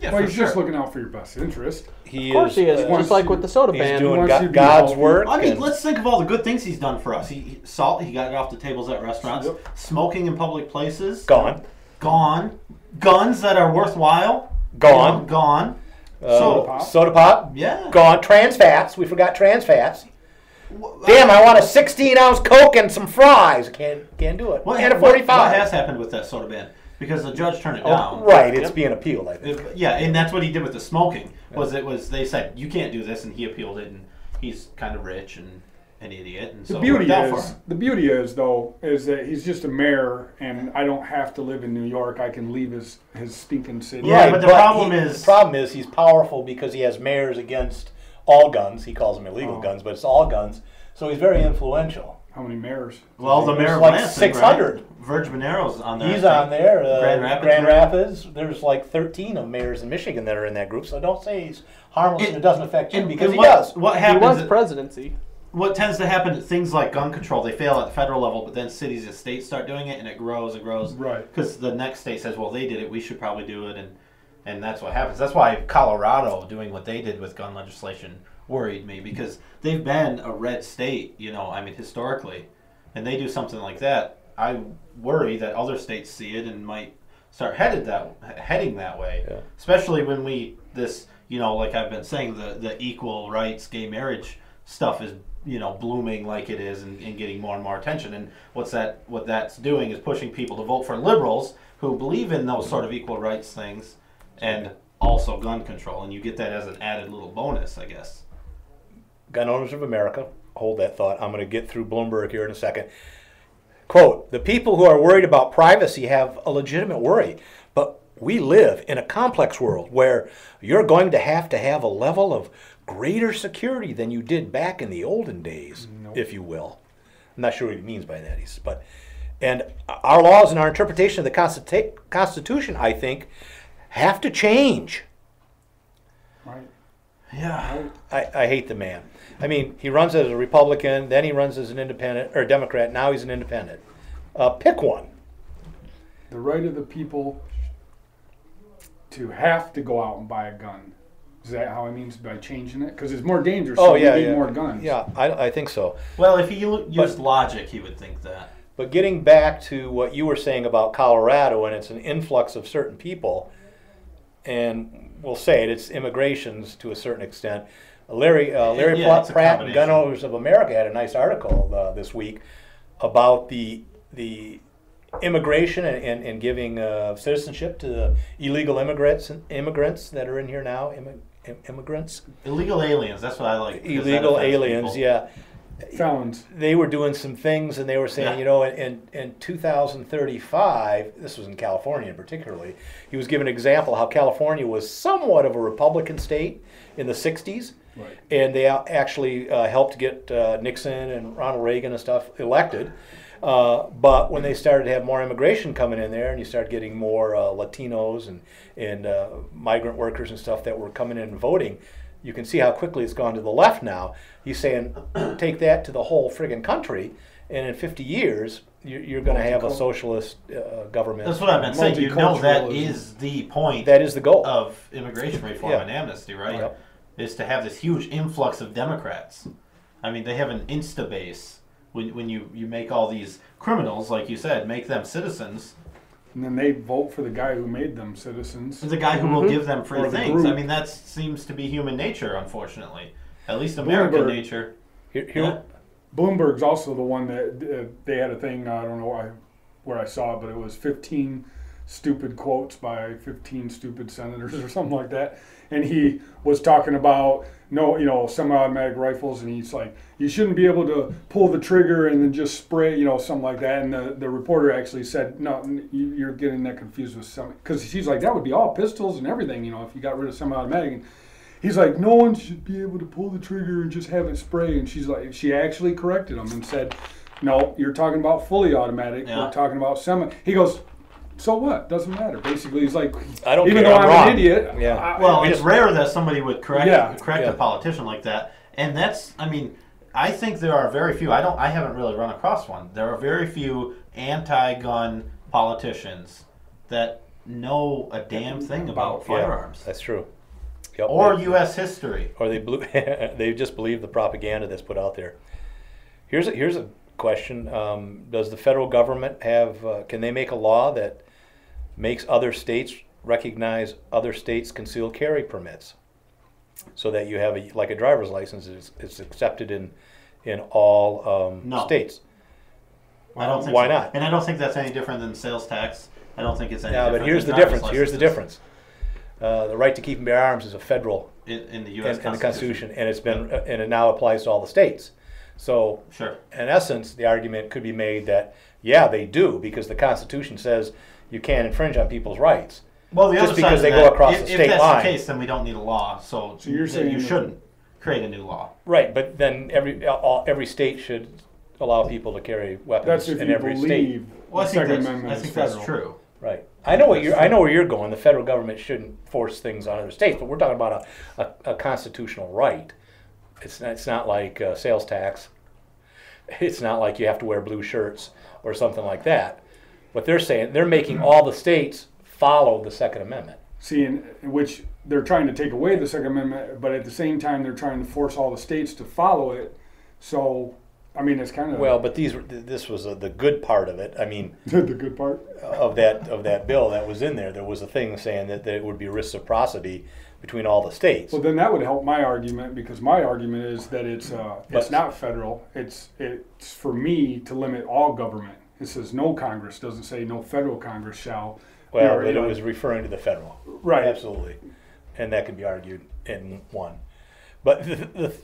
Yeah, well, he's just looking out for your best interest. Of course he is. Just like with the soda ban. He's doing God's work. I mean, let's think of all the good things he's done for us. He got it off the tables at restaurants. Yep. Smoking in public places. Gone. Guns that are worthwhile. Gone. Soda pop. Yeah. Gone. Trans fats. We forgot trans fats. Damn, I want a 16-ounce Coke and some fries. Can't do it. And a 45. What has happened with that soda ban? Because the judge turned it down. Right, it's being appealed, I think. And that's what he did with the smoking. They said, you can't do this, and he appealed it, and he's kind of rich and an idiot. And the beauty is, that he's just a mayor, and I don't have to live in New York. I can leave his stinking city. Yeah, right, but the problem is he's powerful because he has mayors against all guns. He calls them illegal guns, but it's all guns. So he's very influential. How many mayors? Well, the mayor of like Lansing, 600. Right? Verge Monero's on there. He's on there. Grand Rapids. There's like 13 of mayors in Michigan that are in that group. So don't say he's harmless and it doesn't affect you because he does. What happens? He was presidency. what tends to happen at things like gun control, they fail at the federal level, but then cities and states start doing it, and it grows and grows. Right. Because the next state says, well, they did it, we should probably do it, and that's what happens. That's why Colorado doing what they did with gun legislation worried me, because they've been a red state, you know, I mean, historically, and they do something like that. I worry that other states see it and might start heading that way, yeah. Especially when this, you know, like I've been saying, the equal rights, gay marriage stuff is, you know, blooming like it is and getting more and more attention. And what that's doing is pushing people to vote for liberals who believe in those sort of equal rights things and also gun control. And you get that as an added little bonus, I guess. Gun Owners of America, hold that thought. I'm going to get through Bloomberg here in a second. Quote, "The people who are worried about privacy have a legitimate worry, but we live in a complex world where you're going to have a level of greater security than you did back in the olden days," if you will. I'm not sure what he means by that. And our laws and our interpretation of the Constitution, I think, have to change. Right. Yeah. I hate the man. I mean, he runs as a Republican, then he runs as an independent, or Democrat, now he's an independent. Pick one. The right of the people to have to go out and buy a gun. Is that how he means by changing it? Because it's more dangerous, so we need more guns. Yeah, I think so. Well, if he used logic, he would think that. But getting back to what you were saying about Colorado, and it's an influx of certain people, and we'll say it, it's immigrations to a certain extent. Larry Pratt and Gun Owners of America had a nice article this week about the immigration and giving citizenship to the illegal immigrants that are in here now. Illegal aliens, that's what I like. Illegal aliens, yeah. Felons. They were doing some things, and they were saying, you know, in 2035, this was in California particularly, he was giving an example how California was somewhat of a Republican state in the 60s. Right. And they actually helped get Nixon and Ronald Reagan and stuff elected. But when they started to have more immigration coming in there, and you start getting more Latinos and migrant workers and stuff that were coming in and voting, you can see how quickly it's gone to the left now. He's saying, take that to the whole friggin' country, and in 50 years, you're going to have a socialist government. That's what I've been saying. You know, that is the point. That is the goal of immigration reform and amnesty, right? Yep. Is to have this huge influx of Democrats. I mean, they have an insta base. When you make all these criminals, like you said, make them citizens. And then they vote for the guy who made them citizens. The guy who will give them free things. I mean, that seems to be human nature, unfortunately. At least American nature. Bloomberg's also the one that they had a thing, I don't know where I saw it, but it was 15 stupid quotes by 15 stupid senators or something like that. And he was talking about, semi-automatic rifles, and he's like, you shouldn't be able to pull the trigger and then just spray, something like that. And the reporter actually said, no, you're getting that confused with semi, because he's like, that would be all pistols and everything, if you got rid of semi-automatic. And he's like, no one should be able to pull the trigger and just have it spray. And she's like, she actually corrected him and said, no, you're talking about fully automatic. Yeah. We're talking about semi. He goes, so what? Doesn't matter. Basically, he's like, I don't even care, though I'm an idiot. Yeah. It's rare that somebody would correct a politician like that. And that's, I mean, I think there are very few. I haven't really run across one. There are very few anti-gun politicians that know a damn thing about firearms. Yeah, that's true. Yep. Or U.S. history. Or they just believe the propaganda that's put out there. Here's a question: does the federal government have? Can they make a law that makes other states recognize other states' concealed carry permits, so that you have a driver's license is accepted in all states? I don't think why not? And I don't think that's any different than sales tax. I don't think it's any different. But here's the difference. Here's the difference. The right to keep and bear arms is a federal in the U.S. Constitution, and it's been and it now applies to all the states. So, in essence, the argument could be made that they do, because the Constitution says you can't infringe on people's rights. Well, the other side is that if that's the case, then we don't need a law. So you're saying you shouldn't create a new law, right? But then every state should allow people to carry weapons. That's if in every state. Well, I think that's true. Right. I know where you're going. The federal government shouldn't force things on other states, but we're talking about a constitutional right. It's not like sales tax. It's not like you have to wear blue shirts or something like that. But they're saying they're making all the states follow the Second Amendment. See, in which they're trying to take away the Second Amendment, but at the same time they're trying to force all the states to follow it. So, I mean, it's kind of well. But this was the good part of it. I mean, the good part of that bill that was in there. There was a thing saying that there would be reciprocity between all the states. Well, then that would help my argument, because my argument is that it's not federal. It's for me to limit all government. It says no Congress. Doesn't say no federal Congress shall. Well, but it was referring to the federal. Right. Absolutely. And that could be argued in one. But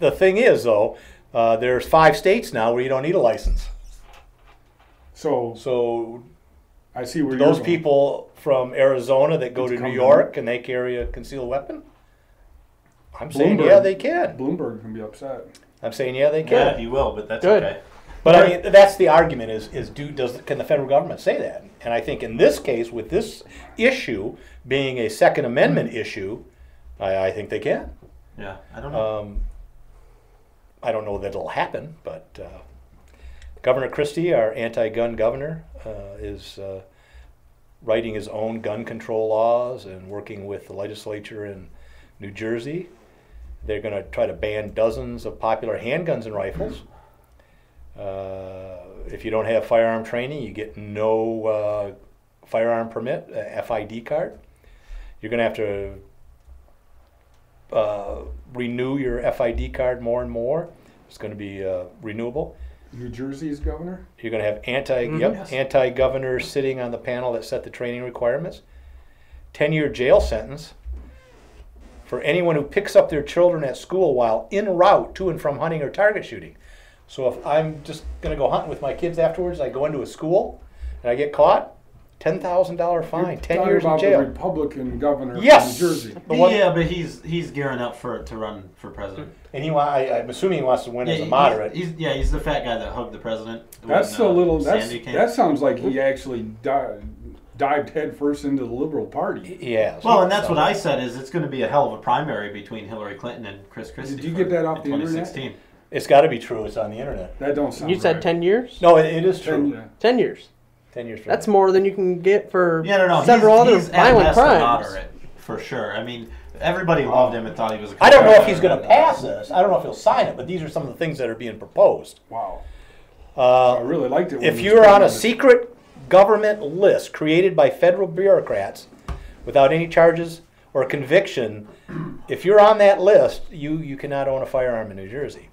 the thing is, though, there's 5 states now where you don't need a license. So I see where those people from Arizona that go to New York and they carry a concealed weapon, I'm saying, yeah, they can. Bloomberg can be upset. I'm saying, yeah, they can. Yeah, he will, but that's okay. But I mean, that's the argument: can the federal government say that? And I think in this case, with this issue being a Second Amendment issue, I think they can. Yeah, I don't know. I don't know that it'll happen, but Governor Christie, our anti-gun governor, is writing his own gun control laws and working with the legislature in New Jersey. They're going to try to ban dozens of popular handguns and rifles. If you don't have firearm training, you get no firearm permit, FID card. You're going to have to renew your FID card more and more. It's going to be renewable. New Jersey's governor? You're going to have anti-governors sitting on the panel that set the training requirements. 10-year jail sentence for anyone who picks up their children at school while en route to and from hunting or target shooting. So if I'm just going to go hunting with my kids afterwards, I go into a school and I get caught, $10,000 fine, you're 10 years in jail. About the Republican governor of New Jersey. Yeah, but he's gearing up to run for president. And I'm assuming he wants to win as a moderate. He's the fat guy that hugged the president. That's a little. That sounds like he actually dived headfirst into the Liberal Party. Yeah. Well, and that's what I said is it's going to be a hell of a primary between Hillary Clinton and Chris Christie. Did you get that off the internet? It's got to be true. It's on the internet. That don't sound. You said right. 10 years? No, it is true. 10 years. 10 years. That's more than you can get for several other violent crimes. For sure. I mean, everybody loved him and thought he was. I don't know if he's going to pass this. I don't know if he'll sign it. But these are some of the things that are being proposed. Wow. I really liked it. If you're on a secret government list created by federal bureaucrats, without any charges or conviction, if you're on that list, you cannot own a firearm in New Jersey.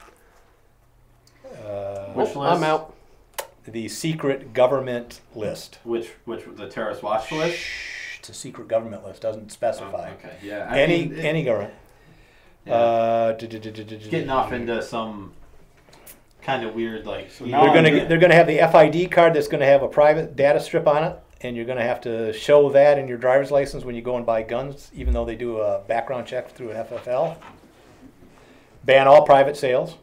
Which list? I'm out. The secret government list. Which the terrorist watch list? It's a secret government list. Doesn't specify. Oh, okay. Yeah. Any government. Yeah. Getting off into some kind of weird like. So they're gonna have the FID card that's gonna have a private data strip on it, and you're gonna have to show that in your driver's license when you go and buy guns, even though they do a background check through an FFL. Ban all private sales.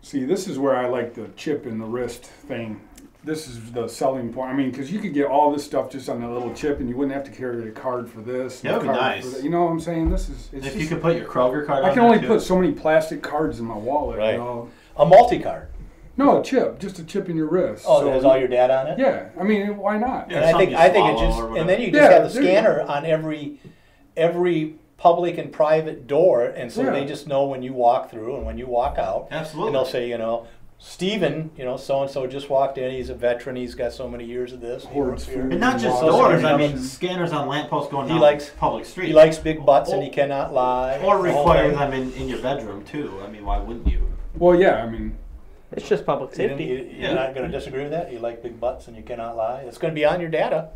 See, this is where I like the chip in the wrist thing. This is the selling point. I mean, because you could get all this stuff just on that little chip, and you wouldn't have to carry a card for this. Yeah, that would be nice. You know what I'm saying? This is. It's if just, you could put your Kroger card. I can only put so many plastic cards in my wallet. Right. You know? A multi-card. No, a chip. Just a chip in your wrist. Oh, so it has all your data on it. Yeah. I mean, why not? Yeah, and I think it just. And then you just have the scanner on every public and private door, and so they just know when you walk through and when you walk out. Absolutely. And they'll say, Stephen, so-and-so just walked in. He's a veteran. He's got so many years of this. And not just doors. I mean, scanners on lampposts going down public streets. He likes big butts, and he cannot lie. Or require them in your bedroom, too. I mean, why wouldn't you? Well, yeah, I mean. It's just public safety. You're not going to disagree with that? You like big butts, and you cannot lie? It's going to be on your data.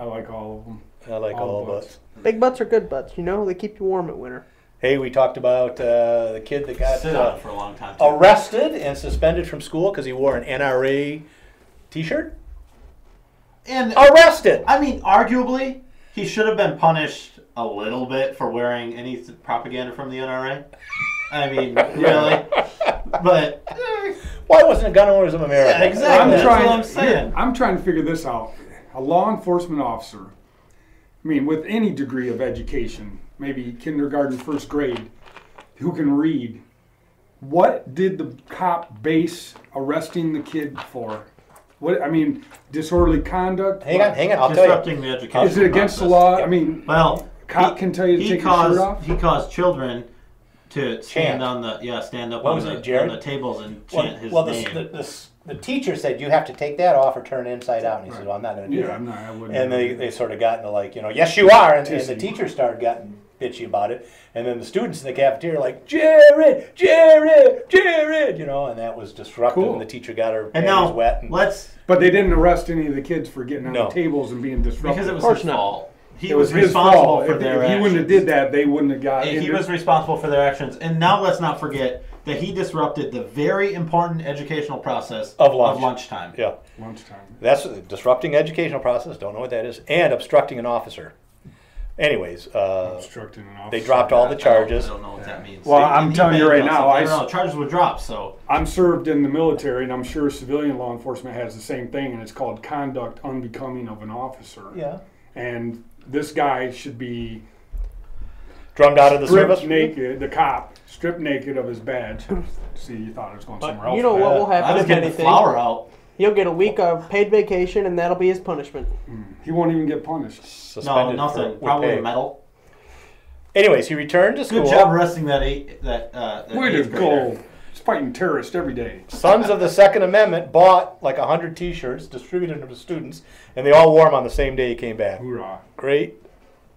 I like all of them. I like all butts. Big butts are good butts, They keep you warm at winter. Hey, we talked about the kid that got for a long time arrested and suspended from school because he wore an NRA T-shirt. And arrested. I mean, arguably, he should have been punished a little bit for wearing any propaganda from the NRA. I mean, really. But why wasn't it Gun Owners of America? Yeah, exactly. That's what I'm saying. I'm trying to figure this out. A law enforcement officer. I mean, with any degree of education, maybe kindergarten, first grade, who can read. What did the cop base arresting the kid for? What, I mean, disorderly conduct? Hang on, I'll tell you. Disrupting the education process. Is it against the law? I mean, well, cop can tell you to take your shirt off? He caused children to stand on the, stand up on the tables and chant his name. The teacher said, you have to take that off or turn inside out. And he said, well, I'm not going to do that. Yeah, I'm not, I wouldn't. And they sort of got into like, you know, yes, you are. And the teacher started getting bitchy about it. And then the students in the cafeteria were like, Jared, Jared, Jared, you know, and that was disruptive. Cool. And the teacher got her hands wet. And but they didn't arrest any of the kids for getting on the tables and being disruptive. Because it was his fault. He was responsible for their actions. If he wouldn't have did that, they wouldn't have got it. He was responsible for their actions. And now let's not forget that he disrupted the very important educational process of lunchtime. Yeah, lunchtime. That's disrupting educational process. Don't know what that is. And obstructing an officer. Anyways, obstructing an officer. They dropped all the charges. I don't know what that means. Well, I'm telling you right now, I don't know. Charges were dropped. So I'm served in the military, and I'm sure civilian law enforcement has the same thing, and it's called conduct unbecoming of an officer. Yeah. And this guy should be drummed out of the service. Naked, the cop. Stripped naked of his badge. See, you thought it was going somewhere else. You know what will happen if anything? Flour out. He'll get a week of paid vacation, and that'll be his punishment. He won't even get punished. Suspended no, nothing. Probably a medal. Anyways, he returned to school. Good job arresting that eighth grader. He's fighting terrorists every day. Sons of the Second Amendment bought like 100 T-shirts, distributed them to students, and they all wore them on the same day he came back. Hoorah. Great,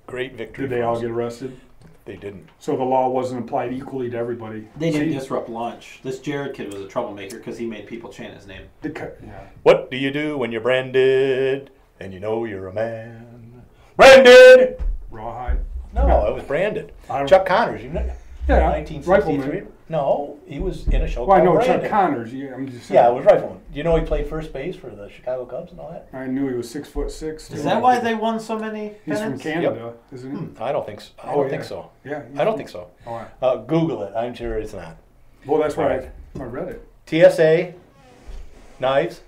great victory. Did they all get arrested? They didn't. So the law wasn't applied equally to everybody. They didn't disrupt lunch. This Jared kid was a troublemaker because he made people chant his name. What do you do when you're branded and you know you're a man? Branded! Rawhide? No, it was branded. Chuck Connors, you know? Yeah, 1963. No, he was in a show called Branded. Chuck Connors. I'm just saying. Yeah, it was rifleman. You know he played first base for the Chicago Cubs and all that? I knew he was 6'6". Is that why they won so many pennants? He's from Canada, isn't he? I don't think so. I don't think so. Yeah, I don't think so. Oh, yeah. Google it. I'm sure it's not. Well, that's why I read it. TSA, knives.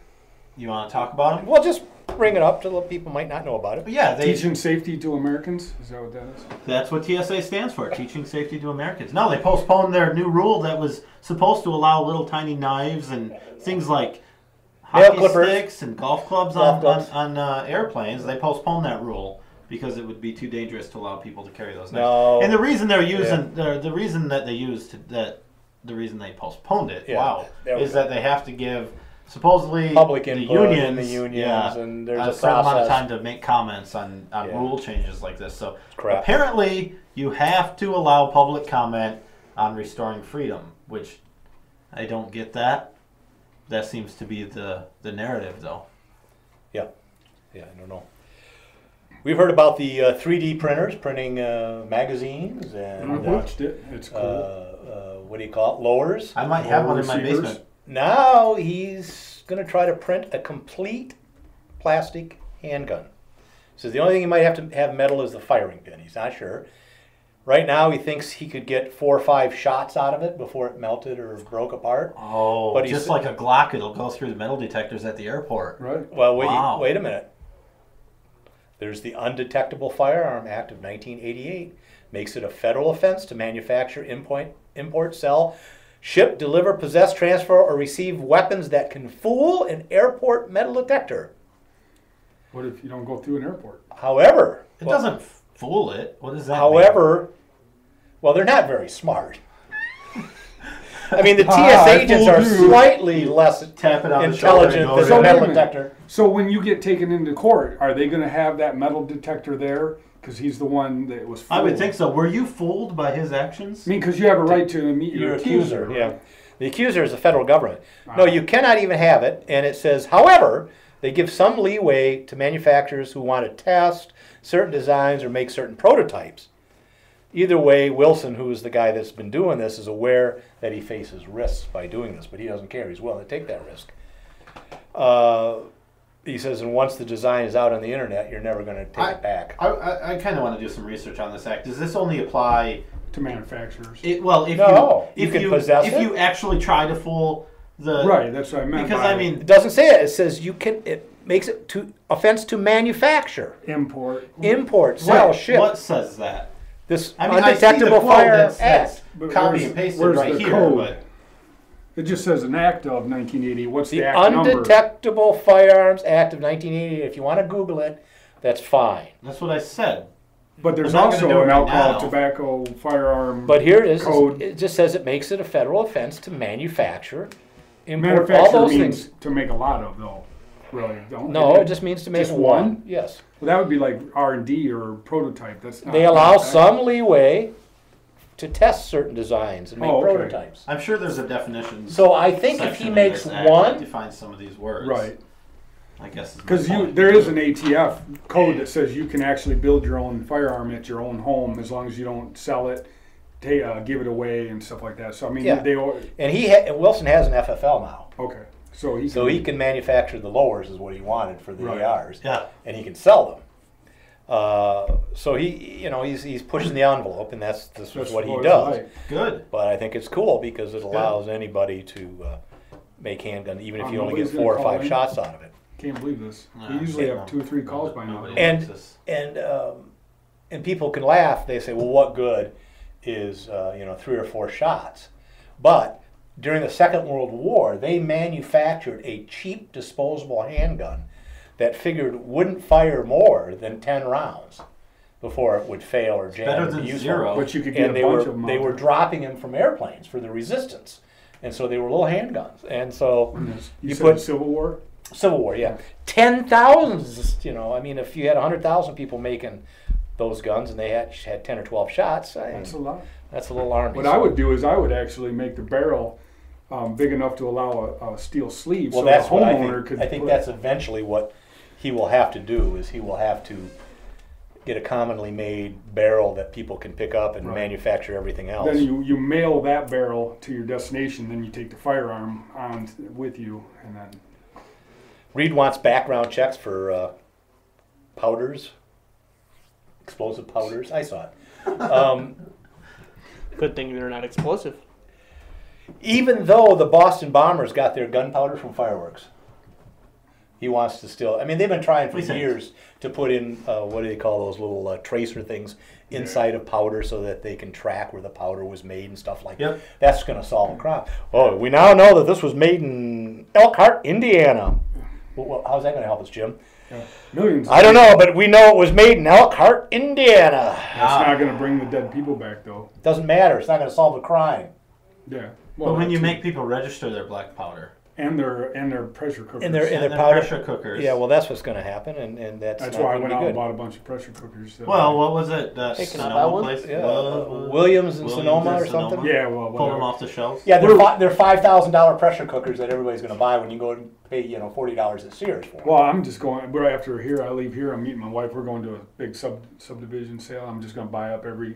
You want to talk about them? Well, just bring it up to the people might not know about it. But yeah, teaching safety to Americans? Is that what that is? That's what TSA stands for, teaching safety to Americans. No, they postponed their new rule that was supposed to allow little tiny knives and things like hockey sticks and golf clubs on airplanes. They postponed that rule because it would be too dangerous to allow people to carry those knives. No. And the reason they're using the reason they postponed it is that they have to give supposedly public input, the unions, and there's a certain amount of time to make comments on rule changes like this. So apparently you have to allow public comment on restoring freedom, which I don't get that. That seems to be the narrative, though. Yeah. Yeah, I don't know. We've heard about the 3D printers printing magazines. And I watched it. It's cool. What do you call it? Lowers? I might have one in my basement. Now he's going to try to print a complete plastic handgun. So the only thing he might have to have metal is the firing pin. He's not sure. Right now he thinks he could get 4 or 5 shots out of it before it melted or broke apart. Oh, but just like a Glock, it'll go through the metal detectors at the airport. Right. Well, wait a minute. There's the Undetectable Firearm Act of 1988. Makes it a federal offense to manufacture, import, sell, ship, deliver, possess, transfer, or receive weapons that can fool an airport metal detector. What if you don't go through an airport? However, it doesn't fool it. What does that mean? Well, they're not very smart. I mean, the TSA agents are slightly less intelligent than the metal detector. So when you get taken into court, are they going to have that metal detector there? Because he's the one that was fooled. I would think so. Were you fooled by his actions? I mean, because you have a right to meet your accuser. Right? Yeah. The accuser is the federal government. No, you cannot even have it. And it says, however, they give some leeway to manufacturers who want to test certain designs or make certain prototypes. Either way, Wilson, who is the guy that's been doing this, is aware that he faces risks by doing this. But he doesn't care. He's willing to take that risk. He says, and once the design is out on the internet, you're never going to take it back. I kind of want to do some research on this act. Does this only apply to manufacturers? Well, if you actually try to fool the that's what I meant. Because I mean, it doesn't say it. It says you can. It makes it offense to manufacture, import, sell, ship. What says that? This undetectable fire act. Copy and paste it right here. But it just says an act of 1980. What's the act number? The Undetectable Firearms Act of 1980. If you want to Google it, that's fine. That's what I said. But there's also an alcohol, tobacco, firearm code. But here it is. It just says it makes it a federal offense to manufacture, import, all those things. To make a lot of, though. Really don't. No, it just means to make one. Yes. Well, that would be like R&D or prototype. That's not. They allow some leeway to test certain designs and make prototypes. I'm sure there's a definition. So I think if he makes one, define some of these words. Right. I guess because there is an ATF code that says you can actually build your own firearm at your own home as long as you don't sell it, give it away, and stuff like that. So I mean, they and Wilson has an FFL now. Okay. So he can manufacture the lowers is what he wanted for the ARs, and he can sell them. So he's pushing the envelope, and that's what he does. Right. Good. But I think it's cool because it allows anybody to make handguns, even if you only get 4 or 5 shots out of it. Can't believe this. We usually have 2 or 3 calls by now. And people can laugh. They say, well, what good is 3 or 4 shots? But during the Second World War, they manufactured a cheap disposable handgun that figured wouldn't fire more than 10 rounds before it would fail or jam. Better than zero. But you could get a bunch of them. They were dropping them from airplanes for the resistance, and so they were little handguns. And so you put Civil War. Civil War, yeah, 10,000. You know, I mean, if you had 100,000 people making those guns and they had 10 or 12 shots, that's a lot. That's a little army. What I would do is I would actually make the barrel big enough to allow a steel sleeve. Well, so that's what I think that's eventually what he will have to do, is he will have to get a commonly made barrel that people can pick up and manufacture everything else. Then you mail that barrel to your destination, then you take the firearm on with you, and then. Reed wants background checks for powders, explosive powders. I saw it. Good thing they're not explosive. Even though the Boston bombers got their gunpowder from fireworks, he wants to still. I mean, they've been trying for years to put in what do they call those little tracer things inside of powder so that they can track where the powder was made and stuff like that. That's going to solve a crime. Oh, we now know that this was made in Elkhart, Indiana. Well, how's that going to help us, Jim? Yeah. Millions. I don't know, but we know it was made in Elkhart, Indiana. That's not going to bring the dead people back, though. Doesn't matter. It's not going to solve the crime. Yeah. Well, but when you make people register their black powder and their pressure cookers pressure cookers. Yeah. Well, that's what's going to happen, and that's why I went out and bought a bunch of pressure cookers. Well, what was it? Sonoma place? Yeah. Williams and Sonoma or something. Yeah. Well, pull them off the shelves. Yeah, they're $5,000 pressure cookers that everybody's going to buy when you go and pay $40 at Sears for. Well, I'm just going. We're after here. I leave here. I'm meeting my wife. We're going to a big subdivision sale. I'm just going to buy up every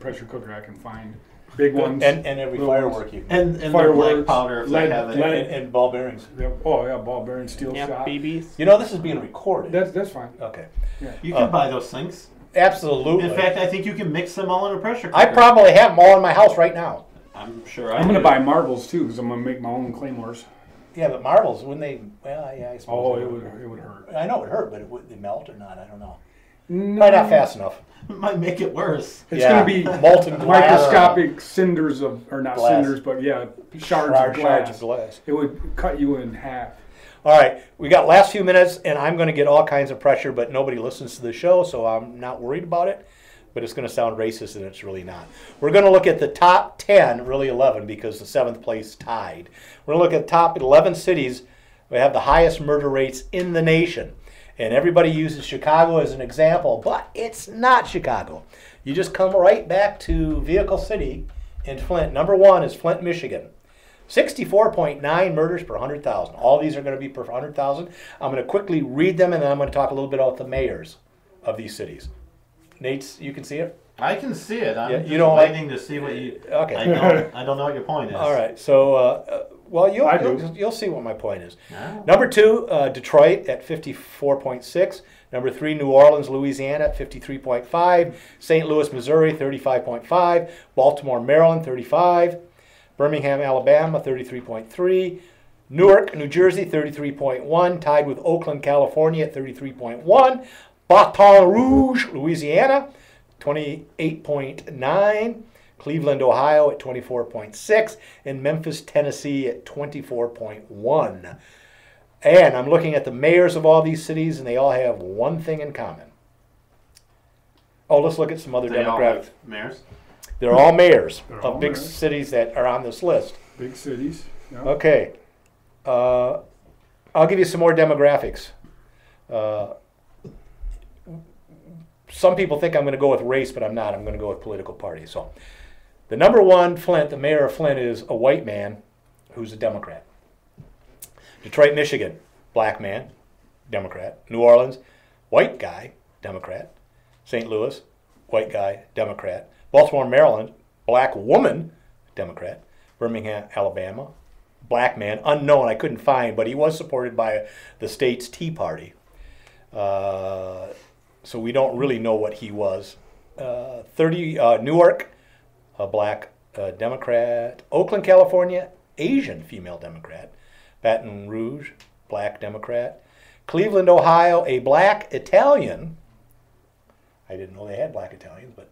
pressure cooker I can find. Big ones and every firework you and firework powder lead, and ball bearings. Yeah. Oh yeah, ball bearings, steel shot. BBs. You know this is being recorded. That's fine. Okay. Yeah. You can buy those things. Absolutely. In fact, I think you can mix them all in a pressure cooker. I probably have them all in my house right now. I'm sure I'm going to buy marbles too because I'm going to make my own claymores. Yeah, but marbles wouldn't they? Well, yeah, I suppose. Oh, it would hurt. I know it would hurt, but would they melt or not? I don't know. No. Probably not fast enough. It might make it worse. It's going to be molten microscopic cinders of, or not glass. Cinders, but yeah, shards of glass. It would cut you in half. All right, we got last few minutes, and I'm going to get all kinds of pressure, but nobody listens to the show, so I'm not worried about it. But it's going to sound racist, and it's really not. We're going to look at the top 10, really 11, because the 7th place tied. We're going to look at the top 11 cities that have the highest murder rates in the nation. And everybody uses Chicago as an example, but it's not Chicago. You just come right back to Vehicle City in Flint. Number 1 is Flint, Michigan. 64.9 murders per 100,000. All these are going to be per 100,000. I'm going to quickly read them, and then I'm going to talk a little bit about the mayors of these cities. Nate, you can see it? I can see it. I'm waiting to see what you... Okay. I don't know what your point is. All right, so... Well, you'll see what my point is. No. Number 2, Detroit at 54.6. Number 3, New Orleans, Louisiana at 53.5. St. Louis, Missouri, 35.5. Baltimore, Maryland, 35. Birmingham, Alabama, 33.3. Newark, New Jersey, 33.1. Tied with Oakland, California at 33.1. Baton Rouge, Louisiana, 28.9, Cleveland, Ohio at 24.6, and Memphis, Tennessee at 24.1. And I'm looking at the mayors of all these cities, and they all have one thing in common. Oh, let's look at some other demographics. Mayors? They're all mayors of big cities that are on this list. Big cities. Yeah. Okay. I'll give you some more demographics. Some people think I'm going to go with race, but I'm not. I'm going to go with political party. So the number one, Flint, the mayor of Flint is a white man who's a Democrat. Detroit, Michigan, black man, Democrat. New Orleans, white guy, Democrat. St. Louis, white guy, Democrat. Baltimore, Maryland, black woman, Democrat. Birmingham, Alabama, black man, unknown, I couldn't find, but he was supported by the state's Tea Party. So we don't really know what he was. Newark, a black Democrat. Oakland, California, Asian female Democrat. Baton Rouge, black Democrat. Cleveland, Ohio, a black Italian. I didn't know they had black Italians, but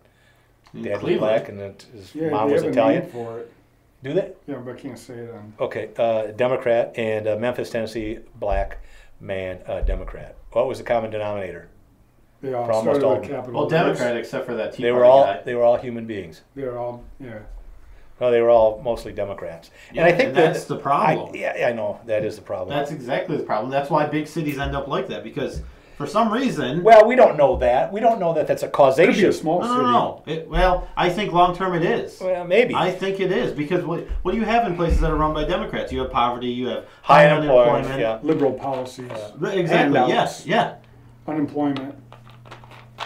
dad was black and his mom was Italian. For it. Do they? Yeah, but I can't say it on. Okay, Democrat, and Memphis, Tennessee, black man, Democrat. What was the common denominator? They all started with capital. Well, Democrat, except for that Tea Party guy. They were all human beings. They were all, yeah. No, they were all mostly Democrats. Yeah, and I think that's the problem. I know, that is the problem. That's exactly the problem. That's why big cities end up like that, because for some reason... Well, we don't know that. We don't know that that's a causation. It could be a small city. No. Well, I think long-term it is. Well, maybe. I think it is, because what do you have in places that are run by Democrats? You have poverty, you have high unemployment. Yeah. Liberal policies. Exactly, yes, yeah. Unemployment.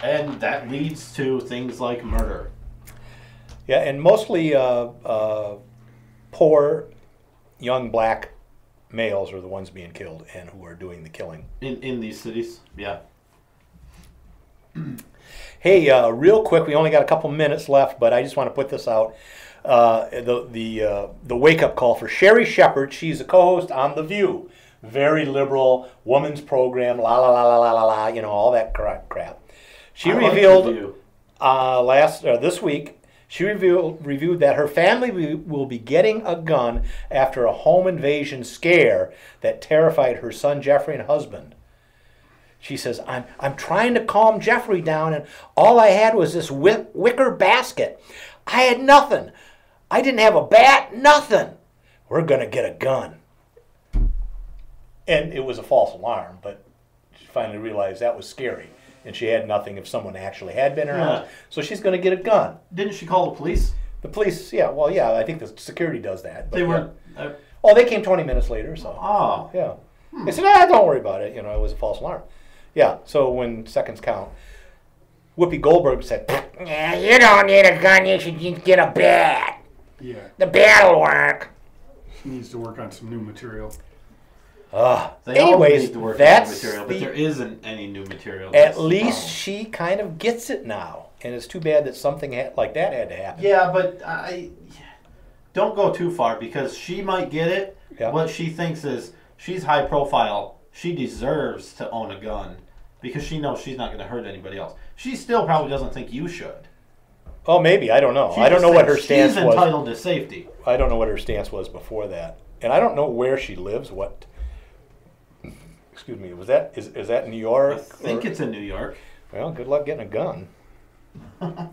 And that leads to things like murder. Yeah, and mostly poor, young black males are the ones being killed and who are doing the killing. In these cities, yeah. Hey, real quick, we only got a couple minutes left, but I just want to put this out. The wake-up call for Sherry Shepard. She's a co-host on The View. Very liberal, woman's program, la-la-la-la-la-la, you know, all that crap. She revealed this week, she reviewed that her family will be getting a gun after a home invasion scare that terrified her son Jeffrey and husband. She says, I'm trying to calm Jeffrey down, and all I had was this wicker basket. I had nothing. I didn't have a bat, nothing. We're going to get a gun. And it was a false alarm, but she finally realized that was scary. And she had nothing if someone actually had been in her house. So she's going to get a gun. Didn't she call the police? The police, yeah. Well, yeah, I think the security does that. But they weren't... Oh, they came 20 minutes later, so... Oh. Yeah. They said, don't worry about it. You know, it was a false alarm. Yeah, so when seconds count, Whoopi Goldberg said, yeah, you don't need a gun. You should get a bat. Yeah. The bat will work. She needs to work on some new material. Anyways, that's new material, but there isn't any new material. At least she kind of gets it now, and it's too bad that something like that had to happen. Yeah, but I don't go too far, because she might get it. Yeah. What she thinks is she's high profile. She deserves to own a gun because she knows she's not going to hurt anybody else. She still probably doesn't think you should. Oh, maybe. I don't know. I don't know what her stance was. She's entitled to safety. I don't know what her stance was before that, and I don't know where she lives. What? Excuse me, was that, is that New York? I think it's in New York. Well, good luck getting a gun. And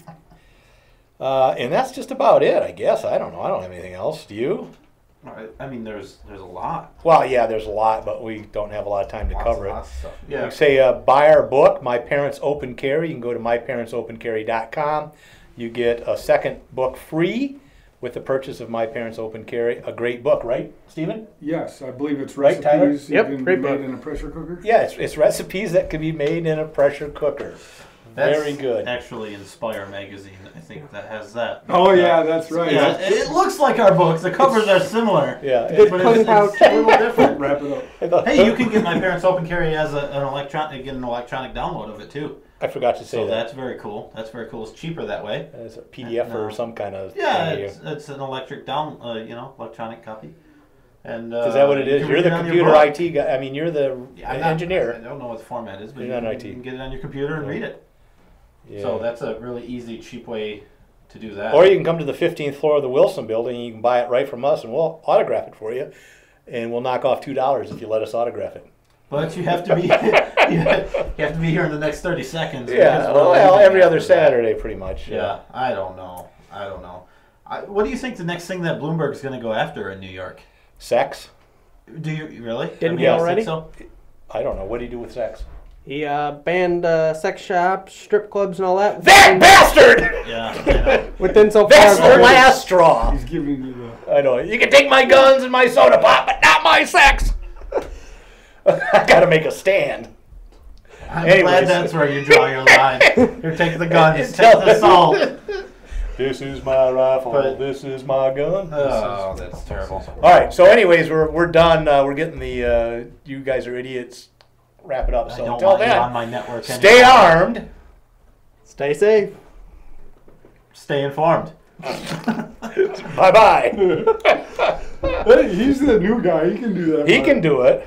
that's just about it, I guess. I don't know. I don't have anything else. Do you? I mean, there's a lot. Well, yeah, there's a lot, but we don't have a lot of time to cover it. Yeah. You say buy our book, My Parents Open Carry. You can go to myparentsopencarry.com. You get a second book free with the purchase of My Parents Open Carry. A great book, right, Stephen? Yes, I believe it's recipes that can be made in a pressure cooker. Yeah, it's recipes that can be made in a pressure cooker. That's very good. Actually, Inspire magazine, I think, that has that. Oh, yeah, that's right. Yeah, it looks like our books. The covers are similar. Yeah, but it's a little different. Wrap it up. Hey, you can get My Parents Open Carry as an electronic download of it, too. I forgot to say that. So that's very cool. That's very cool. It's cheaper that way. It's a PDF or some kind of... Yeah, it's an electronic copy. And is that what it is? You're the computer IT guy. I mean, you're the engineer. I don't know what the format is, but you can get it on your computer and read it. Yeah. So that's a really easy, cheap way to do that. Or you can come to the 15th floor of the Wilson building and you can buy it right from us and we'll autograph it for you. And we'll knock off $2 if you let us autograph it. But you have to be you have to be here in the next 30 seconds. Yeah, well, every other Saturday, pretty much. Yeah, I don't know. What do you think the next thing that Bloomberg's going to go after in New York? Sex. Do you really? Didn't he already? So? I don't know. What do you do with sex? He banned sex shops, strip clubs, and all that. That bastard! Yeah. Within so far. That's the last straw. He's giving you the... I know. You can take my guns and my soda pop, but not my sex. I gotta make a stand. Anyways, glad that's where you draw your line. You're taking the gun, just take the salt. This is my rifle. But, this is my gun. Oh, that's terrible. All right. So, anyways, we're done. We're getting the you guys are idiots. Wrap it up. So until then, on my network stay armed, stay safe, stay informed. Bye bye. Hey, he's the new guy. He can do that. He can do it.